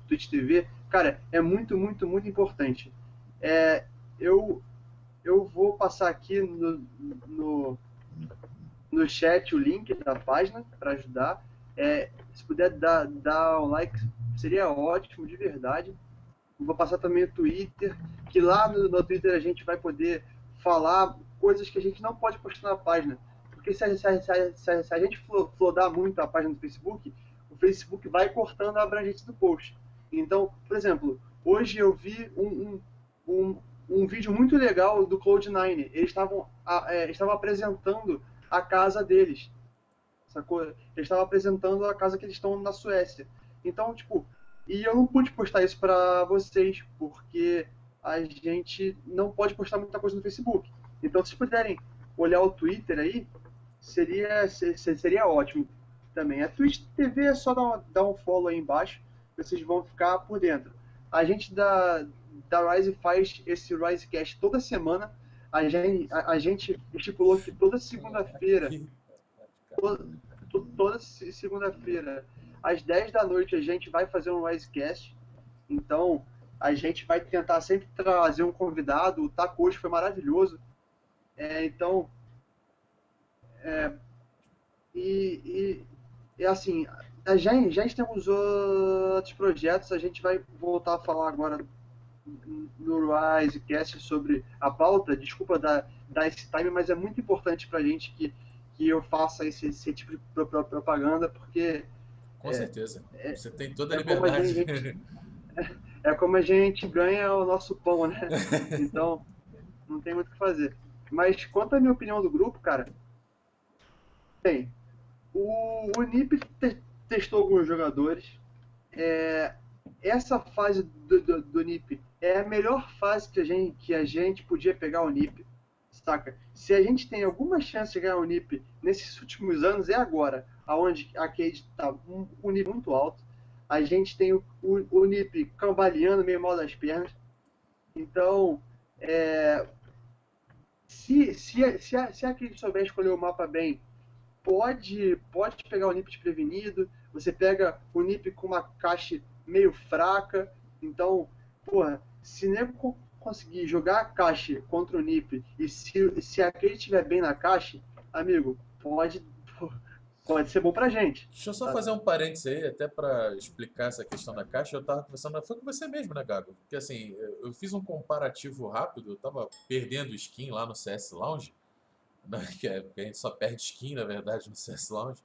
Twitch TV, cara, é muito, muito, muito importante. Eu vou passar aqui no chat o link da página para ajudar. Se puder dar um like, seria ótimo, de verdade. Vou passar também o Twitter, que lá no Twitter a gente vai poder falar coisas que a gente não pode postar na página. Porque se a gente flodar muito a página do Facebook, o Facebook vai cortando a abrangência do post. Então, por exemplo, hoje eu vi um vídeo muito legal do Cloud9. Eles estavam apresentando a casa deles, sacou? Eles estavam apresentando a casa que eles estão na Suécia. Então, tipo, e eu não pude postar isso pra vocês, porque a gente não pode postar muita coisa no Facebook. Então, se vocês puderem olhar o Twitter aí, seria ótimo também. A Twitch TV é só dar um follow aí embaixo, vocês vão ficar por dentro. A gente da Rise faz esse RISEcast toda semana. A gente estipulou que toda segunda-feira, toda segunda-feira, às 10 da noite, a gente vai fazer um RISEcast. Então, a gente vai tentar sempre trazer um convidado. O Taco hoje foi maravilhoso. Então, assim, a gente tem uns outros projetos. A gente vai voltar a falar agora no RISEcast sobre a pauta. Desculpa dar esse time, mas é muito importante pra gente que eu faça esse tipo de propaganda, porque... Com certeza. Você tem toda a liberdade. Como a gente ganha o nosso pão, né? Então, não tem muito o que fazer. Mas quanto à minha opinião do grupo, cara, bem, o NIP testou alguns jogadores. Essa fase do NIP é a melhor fase que a gente podia pegar o NIP, saca? Se a gente tem alguma chance de ganhar o NIP nesses últimos anos, é agora, onde a Keyd está um nível muito alto. A gente tem o NIP cambaleando meio mal das pernas. Então, se a Keyd souber escolher o mapa bem, pode pegar o NIP desprevenido. Você pega o NIP com uma Cache meio fraca. Então, porra, se nem conseguir jogar a Cache contra o NIP, e se a Keyd estiver bem na Cache, amigo, pode ser bom pra gente. Deixa eu só fazer um parênteses aí, até pra explicar essa questão da Cache. Eu tava conversando, foi com você mesmo, né, Gago? Porque assim, eu fiz um comparativo rápido. Eu tava perdendo skin lá no CS Lounge, né, que a gente só perde skin, na verdade, no CS Lounge.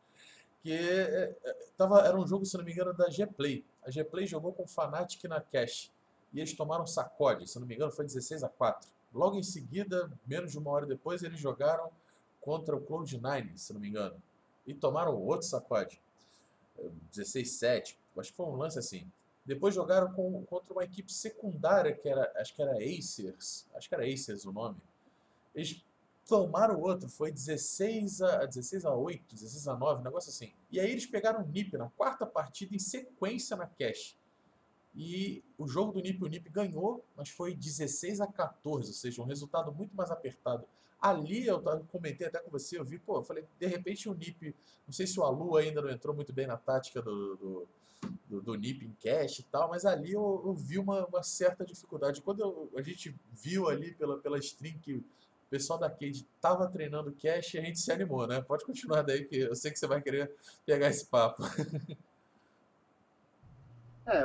Que era um jogo, se não me engano, da G-Play. A G-Play jogou com Fnatic na Cache. E eles tomaram sacode, se não me engano, foi 16-4. Logo em seguida, menos de uma hora depois, eles jogaram contra o Cloud9, se não me engano. E tomaram outro sacode, 16-7, acho que foi um lance assim. Depois jogaram contra uma equipe secundária, que era, acho que era Acers o nome. Eles tomaram outro, foi 16-8, 16-9, um negócio assim. E aí eles pegaram o NIP na quarta partida em sequência na Cache. E o jogo do NIP, o NIP ganhou, mas foi 16-14, ou seja, um resultado muito mais apertado. Ali eu comentei até com você, eu vi, pô, eu falei, de repente o NIP, não sei se o Alu ainda não entrou muito bem na tática do NIP em Cache e tal, mas ali eu vi uma certa dificuldade. Quando a gente viu ali pela stream que o pessoal da Keyd estava treinando Cache, a gente se animou, né? Pode continuar daí, que eu sei que você vai querer pegar esse papo.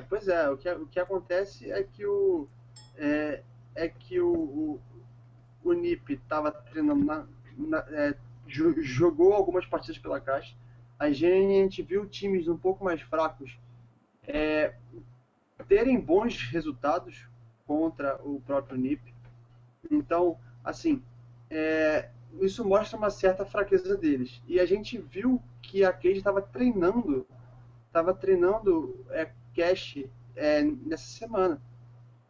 Pois é, o que acontece é que o NIP estava treinando, jogou algumas partidas pela Cache. A gente viu times um pouco mais fracos terem bons resultados contra o próprio NIP. Então, assim, isso mostra uma certa fraqueza deles. E a gente viu que a Keyd estava treinando Cache nessa semana.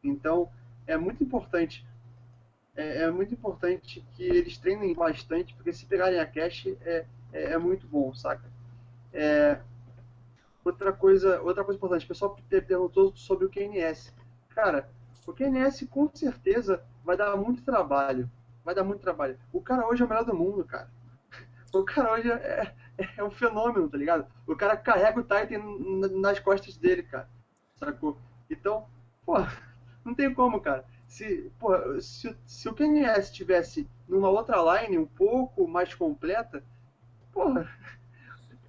Então, é muito importante. É muito importante que eles treinem bastante, porque se pegarem a Cache é muito bom, saca? Outra coisa importante, o pessoal perguntou sobre o QNS. Cara, o QNS com certeza vai dar muito trabalho. Vai dar muito trabalho. O cara hoje é o melhor do mundo, cara. O cara hoje é um fenômeno, tá ligado? O cara carrega o Titan nas costas dele, cara. Sacou? Então, pô, não tem como, cara. Se o QNS tivesse numa outra line um pouco mais completa, porra,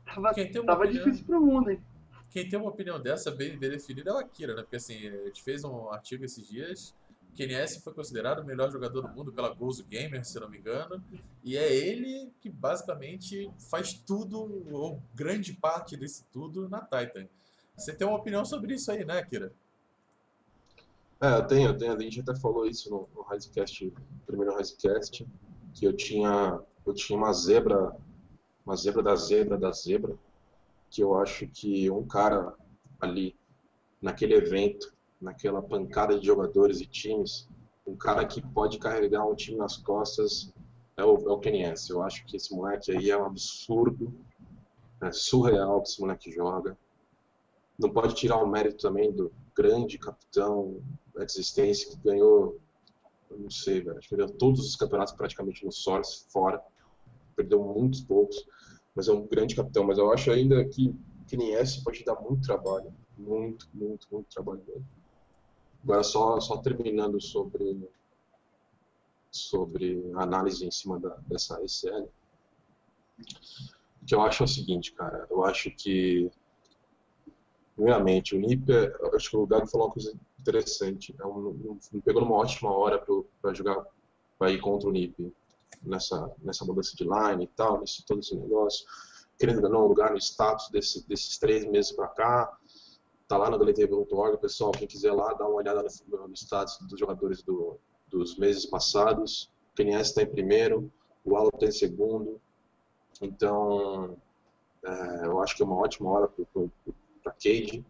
tava difícil pro mundo, hein? Quem tem uma opinião dessa bem definida é o Akira, né? Porque assim, a gente fez um artigo esses dias, o QNS foi considerado o melhor jogador do mundo pela Goals Gamer, se não me engano, e é ele que basicamente faz tudo, ou grande parte desse tudo, na Titan. Você tem uma opinião sobre isso aí, né, Akira? É, eu tenho. A gente até falou isso no RISEcast, primeiro RISEcast, que eu tinha uma zebra, que eu acho que um cara ali, naquele evento, naquela pancada de jogadores e times, um cara que pode carregar um time nas costas é o KNS. Eu acho que esse moleque aí é um absurdo, é surreal que esse moleque joga. Não pode tirar o mérito também do grande capitão da existência que ganhou, eu não sei, velho, acho que ganhou todos os campeonatos praticamente no Source, fora. Perdeu muitos poucos, mas é um grande capitão. Mas eu acho ainda que KNS pode dar muito trabalho, muito trabalho dele. Agora, só terminando sobre a análise em cima dessa ECL, o que eu acho é o seguinte, cara, eu acho que, primeiramente, o NIP, acho que o Gago falou uma coisa interessante, me pegou numa ótima hora para jogar, para ir contra o NIP, nessa mudança de line e tal, todo esse negócio, querendo ou não, lugar no status desses 3 meses para cá. Tá lá na LDLC.org, pessoal, quem quiser lá, dá uma olhada no status dos jogadores dos meses passados. O KNS está em primeiro, o Alan está em segundo. Então, eu acho que é uma ótima hora para Keyd.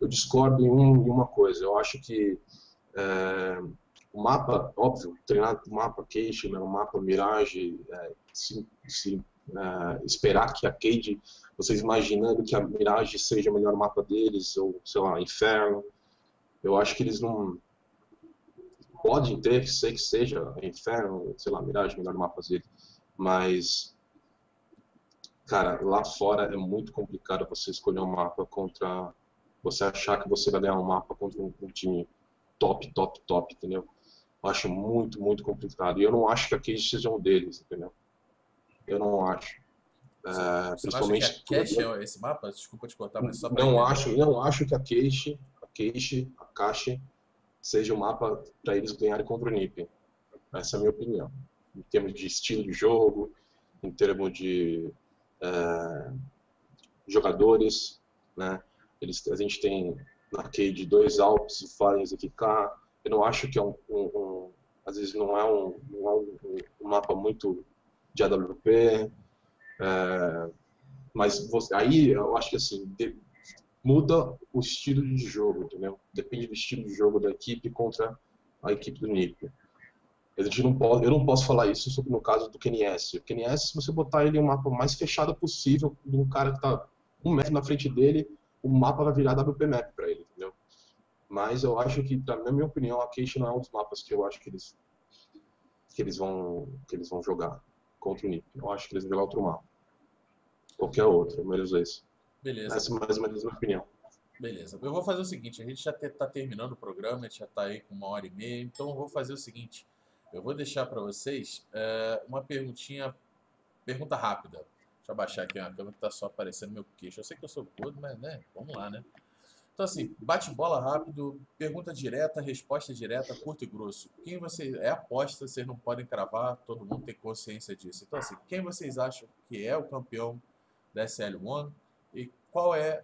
Eu discordo em uma coisa, eu acho que o mapa, óbvio, treinar o mapa Cache, né, o mapa Mirage, esperar que a Keyd, vocês imaginando que a Mirage seja o melhor mapa deles, ou sei lá, Inferno, eu acho que eles não podem ter, sei que seja Inferno, sei lá, Mirage, o melhor mapa deles, mas cara, lá fora é muito complicado você escolher um mapa contra, você achar que você vai ganhar um mapa contra um time top, entendeu? Eu acho muito complicado, e eu não acho que a Keyd seja um deles, entendeu? Eu não acho. Você principalmente acha que a Cache é esse mapa? Desculpa te cortar, mas só para entender. Não acho que a Cache seja o mapa para eles ganharem contra o NIP. Essa é a minha opinião. Em termos de estilo de jogo, em termos de jogadores, né? A gente tem na Keyd 2 Alps, o Fallen e FK. Eu não acho que é às vezes não é um mapa muito de AWP, mas aí eu acho que assim, muda o estilo de jogo, entendeu? Depende do estilo de jogo da equipe contra a equipe do NIP. Eu não posso falar isso no caso do KNS. O KNS, se você botar ele em um mapa mais fechado possível, de um cara que está 1 metro na frente dele, o mapa vai virar WP Map para ele, entendeu? Mas eu acho que, na minha opinião, a Cache não é um dos mapas que eu acho que eles vão jogar contra o NIP. Eu acho que eles vão jogar outro mapa. Qualquer outro, menos esse. Beleza. Essa é mais ou menos a minha opinião. Beleza. Eu vou fazer o seguinte, a gente já está terminando o programa, a gente já está aí com 1h30, então eu vou fazer o seguinte, eu vou deixar para vocês uma pergunta rápida. Deixa eu abaixar aqui uma câmera que está só aparecendo meu queixo. Eu sei que eu sou gordo, mas né, vamos lá, né? Então assim, bate-bola rápido, pergunta direta, resposta direta, curto e grosso. Quem você é aposta, vocês não podem cravar, todo mundo tem consciência disso. Então assim, quem vocês acham que é o campeão da SL1 e qual é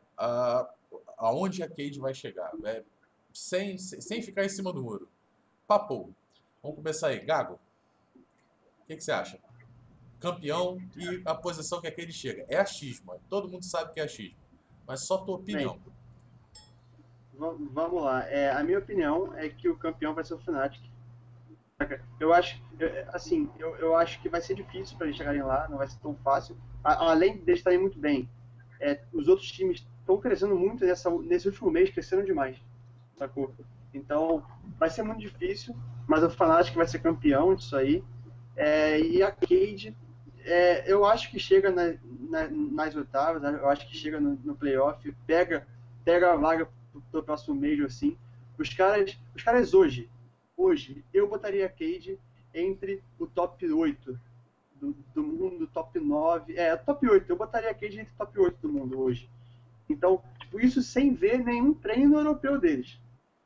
aonde a Keyd vai chegar? Sem ficar em cima do muro. Papo. Vamos começar aí. Gago, o que você acha? Campeão e a posição que a Keyd chega. É achismo, todo mundo sabe que é achismo, mas só tua opinião. Bem, vamos lá, a minha opinião é que o campeão vai ser o Fnatic. Eu acho, assim, eu acho que vai ser difícil para eles chegarem lá, não vai ser tão fácil. Além de eles estarem muito bem, os outros times estão crescendo muito nesse último mês, cresceram demais, sacou? Então, vai ser muito difícil, mas o Fnatic vai ser campeão disso aí. E a Keyd, eu acho que chega nas oitavas, eu acho que chega no playoff, pega a vaga do próximo mês, assim. Os caras hoje, eu botaria a Keyd entre o top 8 do mundo, top 9, top 8, eu botaria a Keyd entre o top 8 do mundo hoje. Então, tipo, isso sem ver nenhum treino europeu deles.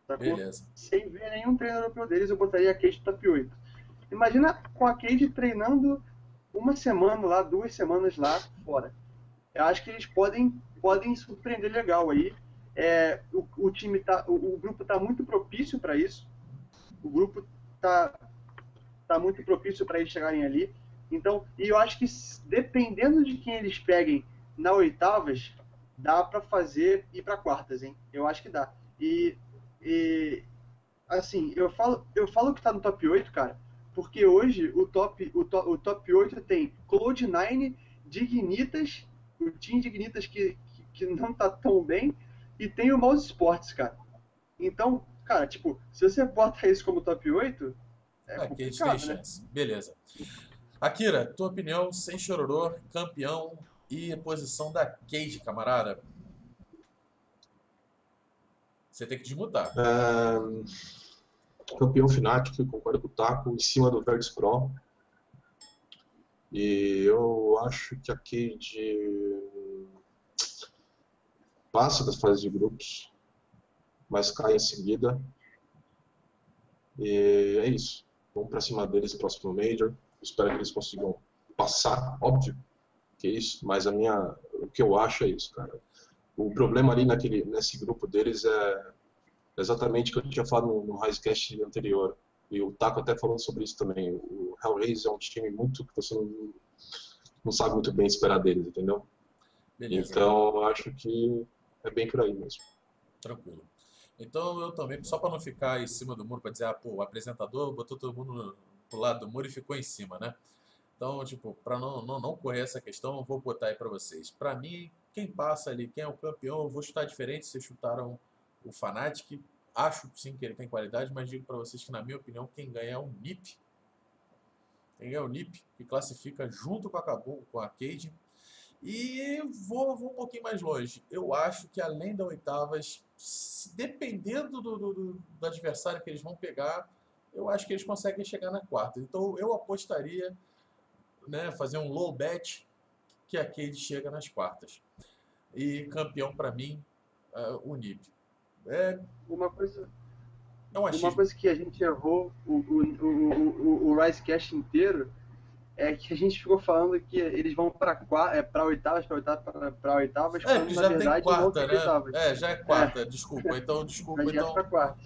Sacou? Beleza. Sem ver nenhum treino europeu deles, eu botaria a Keyd top 8. Imagina com a Keyd treinando uma semana lá, 2 semanas lá, fora. Eu acho que eles podem surpreender legal aí. o grupo está muito propício para isso, o grupo está muito propício para eles chegarem ali. Então, e eu acho que dependendo de quem eles peguem na oitavas, dá para fazer ir para quartas, hein? Eu acho que dá. E assim, eu falo que está no top 8, cara, porque hoje o top 8 tem Cloud9, Dignitas, o Team Dignitas que não tá tão bem, e tem o Mouse Sports, cara. Então, cara, tipo, se você bota isso como top 8, é complicado, tem, né? Chance. Beleza. Akira, tua opinião, sem chororô, campeão e posição da Keyd, camarada? Você tem que desmutar. Campeão Fnatic, concordo com o Taco, em cima do Virtus Pro. E eu acho que a Keyd passa das fases de grupos, mas cai em seguida. E é isso. Vamos pra cima deles no próximo Major. Espero que eles consigam passar, óbvio, que é isso. Mas o que eu acho é isso, cara. O problema ali nesse grupo deles é exatamente o que eu tinha falado no RISEcast anterior. E o Taco até falou sobre isso também. O Hellraiser é um time muito que você não sabe muito bem esperar deles, entendeu? Beleza. Então, eu acho que é bem por aí mesmo. Tranquilo. Então, eu também, só para não ficar em cima do muro, para dizer, ah, pô, o apresentador botou todo mundo pro lado do muro e ficou em cima, né? Então, tipo, para não correr essa questão, eu vou botar aí para vocês. Para mim, quem passa ali, quem é o campeão, eu vou chutar diferente. Vocês chutaram o Fnatic. Acho, sim, que ele tem qualidade, mas digo para vocês que, na minha opinião, quem ganha é o NIP. Quem ganha é o NIP, que classifica junto com a Kabum, com a Keyd. E vou um pouquinho mais longe. Eu acho que, além da oitavas, dependendo do adversário que eles vão pegar, eu acho que eles conseguem chegar na quarta. Então, eu apostaria, né, fazer um low bet, que a Keyd chega nas quartas. E campeão, para mim, o NIP. É uma coisa que a gente errou o RISEcast inteiro é que a gente ficou falando que eles vão para oitavas, quando já na verdade tem quarta, né? Oitavas. É, já é quarta, desculpa. Então,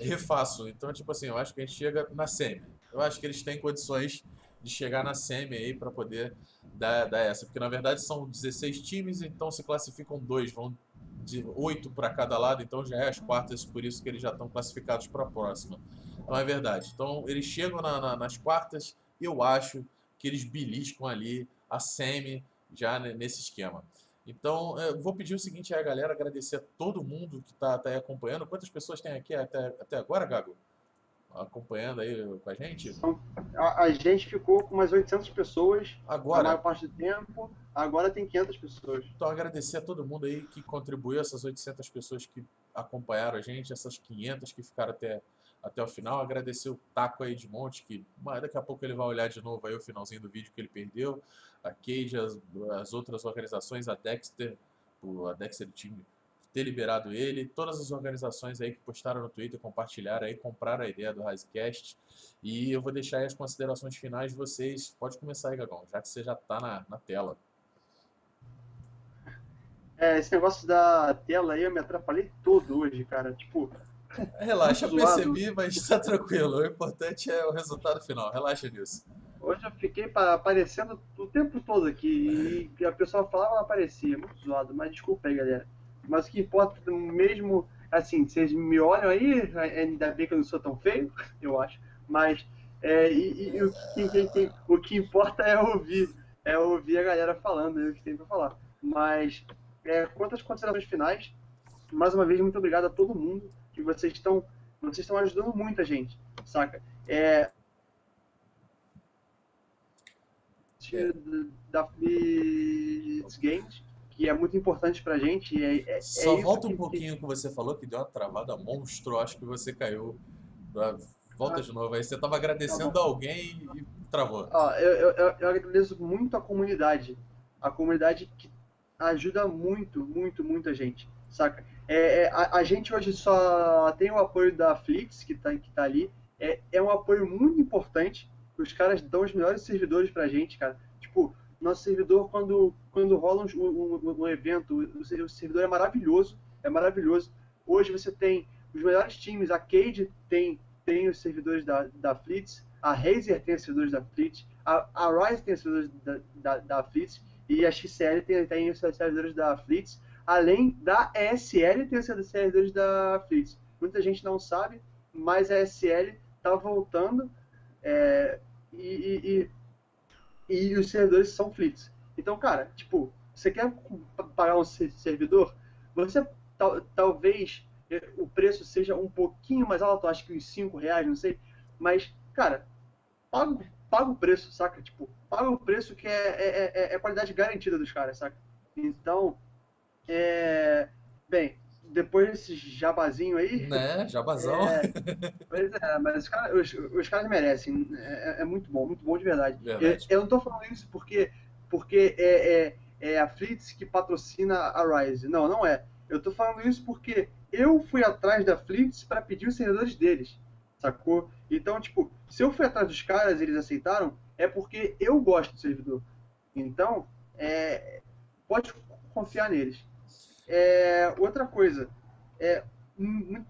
refaço. Então, tipo assim, eu acho que a gente chega na semi. Eu acho que eles têm condições de chegar na semi aí para poder dar essa, porque na verdade são 16 times, então se classificam 2, vão de 8 para cada lado, então já é as quartas, por isso que eles já estão classificados para a próxima. Então é verdade. Então eles chegam nas quartas, eu acho que eles beliscam ali a semi já nesse esquema. Então eu vou pedir o seguinte aí, galera, agradecer a todo mundo que está aí acompanhando. Quantas pessoas tem aqui até agora, Gago? Acompanhando aí com a gente? A gente ficou com umas 800 pessoas agora, na maior parte do tempo. Agora tem 500 pessoas. Então, agradecer a todo mundo aí que contribuiu, essas 800 pessoas que acompanharam a gente, essas 500 que ficaram até o final. Agradecer o Taco aí de monte, que daqui a pouco ele vai olhar de novo aí o finalzinho do vídeo que ele perdeu. A Keyd, as outras organizações, a Dexter Team, ter liberado ele, todas as organizações aí que postaram no Twitter, compartilharam aí, compraram a ideia do RISEcast. E eu vou deixar aí as considerações finais de vocês. Pode começar aí, Gagão, já que você já está na tela. Esse negócio da tela aí, eu me atrapalhei todo hoje, cara. Tipo, relaxa, eu percebi, mas está tranquilo. O importante é o resultado final. Relaxa nisso. Hoje eu fiquei aparecendo o tempo todo aqui. E a pessoa falava, aparecia. Muito zoado, mas desculpa aí, galera. Mas o que importa mesmo, assim, vocês me olham aí, ainda bem que eu não sou tão feio, eu acho, mas o que importa é ouvir a galera falando, o que tem pra falar. Mas, quanto às considerações finais, mais uma vez, muito obrigado a todo mundo, que vocês estão ajudando muito a gente, saca? Da X Games, que é muito importante pra gente. Só volta um pouquinho que você falou, que deu uma travada monstro, acho que você caiu. Volta de novo, aí você estava agradecendo a alguém e travou. Eu agradeço muito a comunidade. A comunidade que ajuda muito, muito, muito a gente, saca? A gente hoje só tem o apoio da Flix, que tá ali. É um apoio muito importante. Os caras dão os melhores servidores pra gente, cara. Tipo, nosso servidor, quando rola um evento, o servidor é maravilhoso, Hoje você tem os melhores times, a Keyd tem os servidores da Flitz, a Razer tem os servidores da Flitz, a RISE tem os servidores da Flitz, e a XCL tem os servidores da Flitz, além da ESL tem os servidores da Flitz. Muita gente não sabe, mas a ESL está voltando e os servidores são Flitz. Então, cara, tipo, você quer pagar um servidor, você talvez o preço seja um pouquinho mais alto, acho que uns R$5, não sei, mas, cara, paga o preço, saca? Tipo, paga o preço que é qualidade garantida dos caras, saca? Então, bem, depois desse jabazinho aí... Né, jabazão. Mas os caras merecem, é muito bom de verdade. Eu não tô falando isso porque é a Flitz que patrocina a Rise. Não, não é. Eu tô falando isso porque eu fui atrás da Flitz para pedir os servidores deles, sacou? Então, tipo, se eu fui atrás dos caras e eles aceitaram, é porque eu gosto do servidor. Então, pode confiar neles. Outra coisa,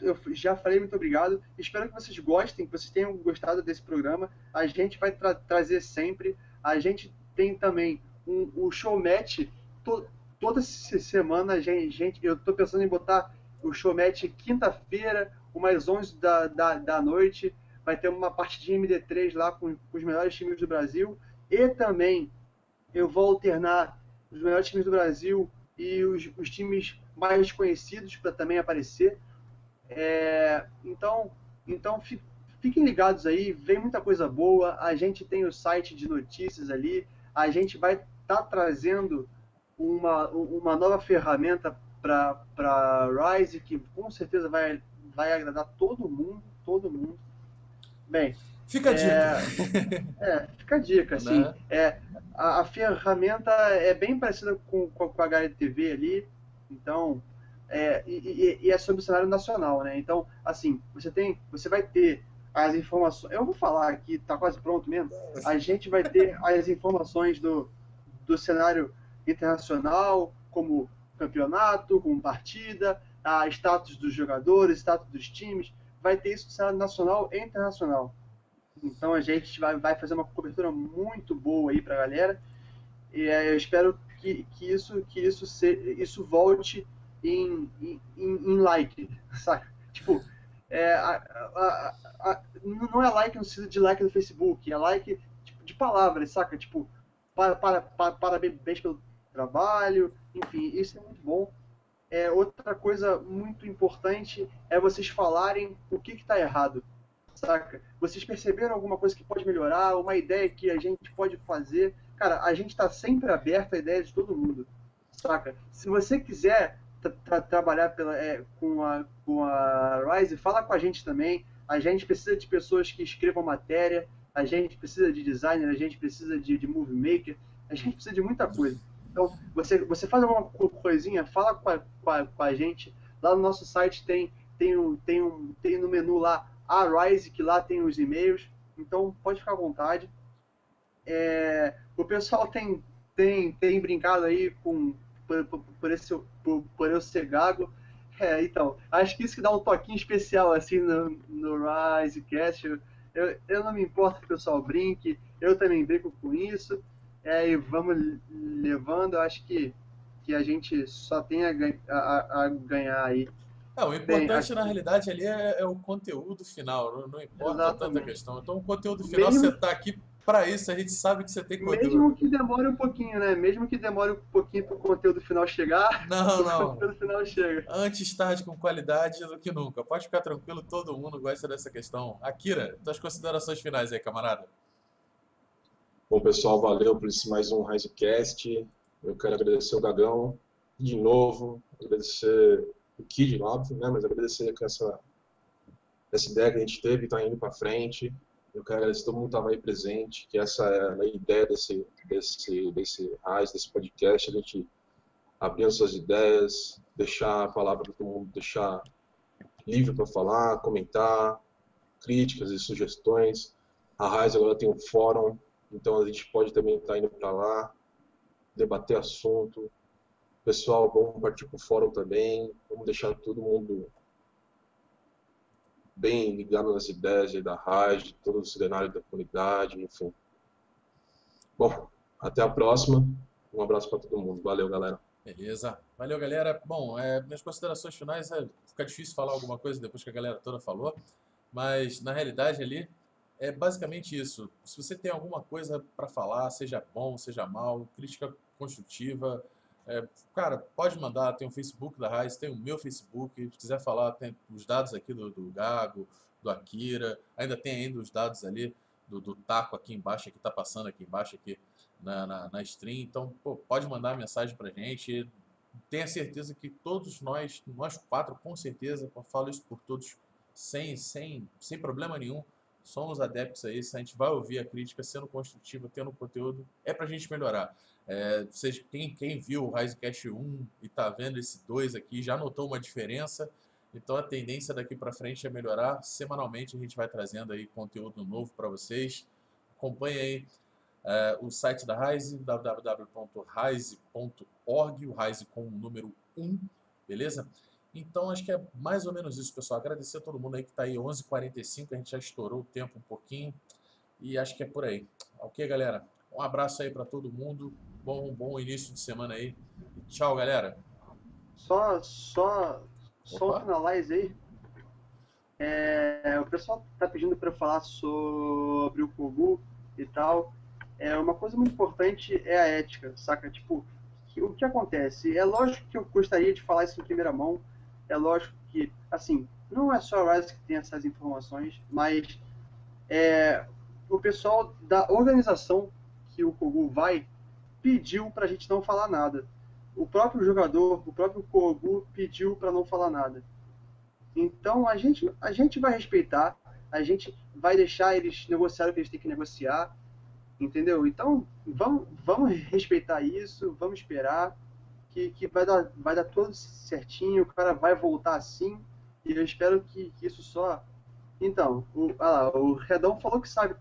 eu já falei muito obrigado, espero que vocês gostem, que vocês tenham gostado desse programa. A gente vai trazer sempre, a gente tem também o showmatch toda semana, gente, eu tô pensando em botar o showmatch quinta-feira, umas 11 da noite, vai ter uma parte de MD3 lá com os melhores times do Brasil, e também eu vou alternar os melhores times do Brasil e os times mais conhecidos para também aparecer. Então fiquem ligados aí, vem muita coisa boa, a gente tem o site de notícias ali, a gente vai estar trazendo uma nova ferramenta para Rise, que com certeza vai agradar todo mundo. Bem, fica a dica. Fica a dica, sim. A ferramenta é bem parecida com a HLTV ali, então, e é sobre o cenário nacional, né? Então, assim, você vai ter as informações, eu vou falar aqui, tá quase pronto mesmo, a gente vai ter as informações do cenário internacional, como campeonato, como partida, a status dos jogadores, status dos times, vai ter isso no cenário nacional e internacional. Então a gente vai fazer uma cobertura muito boa aí pra galera, e eu espero que isso volte em like, saca? Tipo, não é like no sentido de like do Facebook, é like tipo, de palavras, saca? Tipo, parabéns pelo trabalho, enfim, isso é muito bom. Outra coisa muito importante é vocês falarem o que está errado, saca? Vocês perceberam alguma coisa que pode melhorar, uma ideia que a gente pode fazer? Cara, a gente está sempre aberto à ideia de todo mundo, saca? Se você quiser trabalhar com a Rise, fala com a gente também. A gente precisa de pessoas que escrevam matéria, a gente precisa de designer, a gente precisa de movie maker, a gente precisa de muita coisa. Então, você faz alguma coisinha, fala com a gente. Lá no nosso site tem no menu lá a Rise, que lá tem os e-mails. Então, pode ficar à vontade. O pessoal tem brincado aí por eu ser gago. Então, acho que isso que dá um toquinho especial assim no RISEcast. Eu não me importo que o pessoal brinque, eu também brinco com isso. E vamos levando, eu acho que a gente só tem a ganhar aí. O importante, na realidade, ali é o conteúdo final, não importa tanta questão. Então, o conteúdo final, mesmo, você está aqui para isso, a gente sabe que você tem conteúdo. Mesmo que demore um pouquinho, né? Mesmo que demore um pouquinho para o conteúdo final chegar, o conteúdo final chega. Antes tarde com qualidade do que nunca. Pode ficar tranquilo, todo mundo gosta dessa questão. Akira, tuas considerações finais aí, camarada. Bom, pessoal, valeu por esse mais um RISEcast. Eu quero agradecer o Gagão, de novo, agradecer o Keyd, óbvio, né? Mas agradecer que essa ideia que a gente teve está indo para frente. Eu quero agradecer todo mundo que estava aí presente, que essa é a ideia desse RISE, desse podcast, a gente abrir as suas ideias, deixar a palavra para todo mundo, deixar livre para falar, comentar, críticas e sugestões. A RISE agora tem um fórum. Então a gente pode também estar indo para lá, debater assunto. Pessoal, vamos partir para o fórum também, vamos deixar todo mundo bem ligado nas ideias aí da RAG, todo o cenário da comunidade, enfim. Bom, até a próxima. Um abraço para todo mundo. Valeu, galera. Beleza. Valeu, galera. Bom, minhas considerações finais, fica difícil falar alguma coisa depois que a galera toda falou, mas na realidade ali é basicamente isso. Se você tem alguma coisa para falar, seja bom, seja mal, crítica construtiva, cara, pode mandar. Tem o Facebook da RISE, tem o meu Facebook. Se quiser falar, tem os dados aqui do Gago, do Akira, ainda tem os dados ali do Taco aqui embaixo, que tá passando aqui embaixo aqui na stream. Então, pô, pode mandar mensagem pra gente. Tenha certeza que todos nós quatro, com certeza, eu falo isso por todos, sem problema nenhum, somos adeptos a isso. A gente vai ouvir a crítica, sendo construtiva, tendo conteúdo, é pra gente melhorar. Vocês, quem viu o RISEcast 1 e tá vendo esse 2 aqui, já notou uma diferença. Então a tendência daqui para frente é melhorar. Semanalmente a gente vai trazendo aí conteúdo novo para vocês. Acompanhe aí o site da RISE, www.rise.org, o RISE com o número 1, beleza? Então acho que é mais ou menos isso, pessoal. Agradecer a todo mundo aí que está aí, 11h45, a gente já estourou o tempo um pouquinho e acho que é por aí. Ok, galera? Um abraço aí para todo mundo, bom início de semana aí. Tchau, galera. Só um finalize aí. O pessoal tá pedindo para eu falar sobre o Kogu e tal. Uma coisa muito importante é a ética, saca? Tipo, o que acontece? É lógico que eu gostaria de falar isso em primeira mão. É lógico que, assim, não é só a RISE que tem essas informações, mas o pessoal da organização que o Kogu vai pediu pra gente não falar nada. O próprio jogador, o próprio Kogu pediu para não falar nada. Então a gente vai respeitar, a gente vai deixar eles negociar o que eles têm que negociar, entendeu? Então vamos respeitar isso, vamos esperar que vai dar tudo certinho, o cara vai voltar assim, e eu espero que isso só... Então, o Redão falou que sabe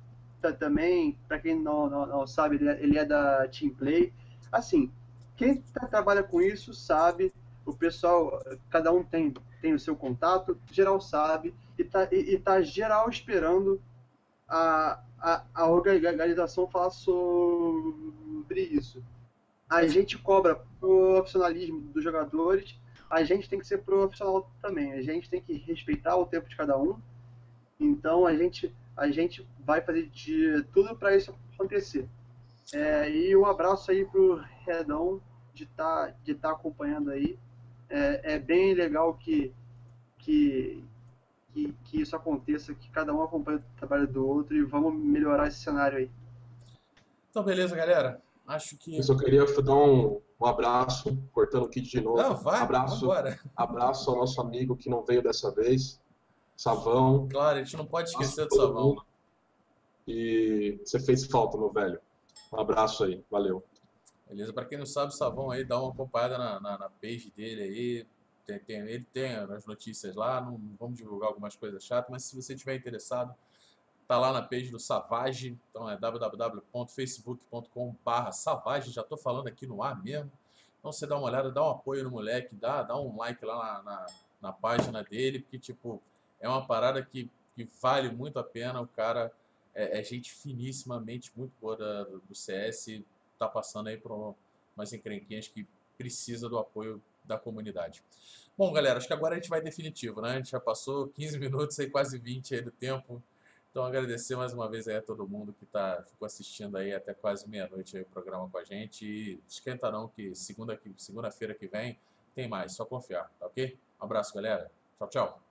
também, para quem não sabe, ele é da Team Play, assim... Quem trabalha com isso sabe, o pessoal, cada um tem o seu contato, geral sabe, e tá geral esperando a organização falar sobre isso. A gente cobra profissionalismo dos jogadores, a gente tem que ser profissional também, a gente tem que respeitar o tempo de cada um, então a gente vai fazer de tudo para isso acontecer. E um abraço aí pro Redão de tá acompanhando aí. É bem legal que isso aconteça, que cada um acompanhe o trabalho do outro, e vamos melhorar esse cenário aí. Então, beleza, galera. Acho que... Eu só queria dar um abraço, cortando o Keyd de novo. Não, vai, abraço ao nosso amigo que não veio dessa vez, Savão. Claro, a gente não pode esquecer do Savão. Mundo. E você fez falta, meu velho. Um abraço aí, valeu. Beleza, pra quem não sabe, o Savão aí, dá uma acompanhada na page dele aí, ele tem as notícias lá, não vamos divulgar algumas coisas chatas, mas se você estiver interessado, tá lá na page do Savage, então é www.facebook.com/Savage, já tô falando aqui no ar mesmo, então você dá uma olhada, dá um apoio no moleque, dá um like lá na página dele, porque tipo, é uma parada que vale muito a pena, o cara... É gente finíssima, mente muito boa do CS, tá passando aí por umas encrenquinhas que precisa do apoio da comunidade. Bom, galera, acho que agora a gente vai definitivo, né? A gente já passou 15 minutos, aí, quase 20 aí do tempo. Então, agradecer mais uma vez aí a todo mundo que ficou assistindo aí até quase meia-noite o programa com a gente. E esquenta não que segunda-feira que vem tem mais, só confiar, tá ok? Um abraço, galera. Tchau, tchau.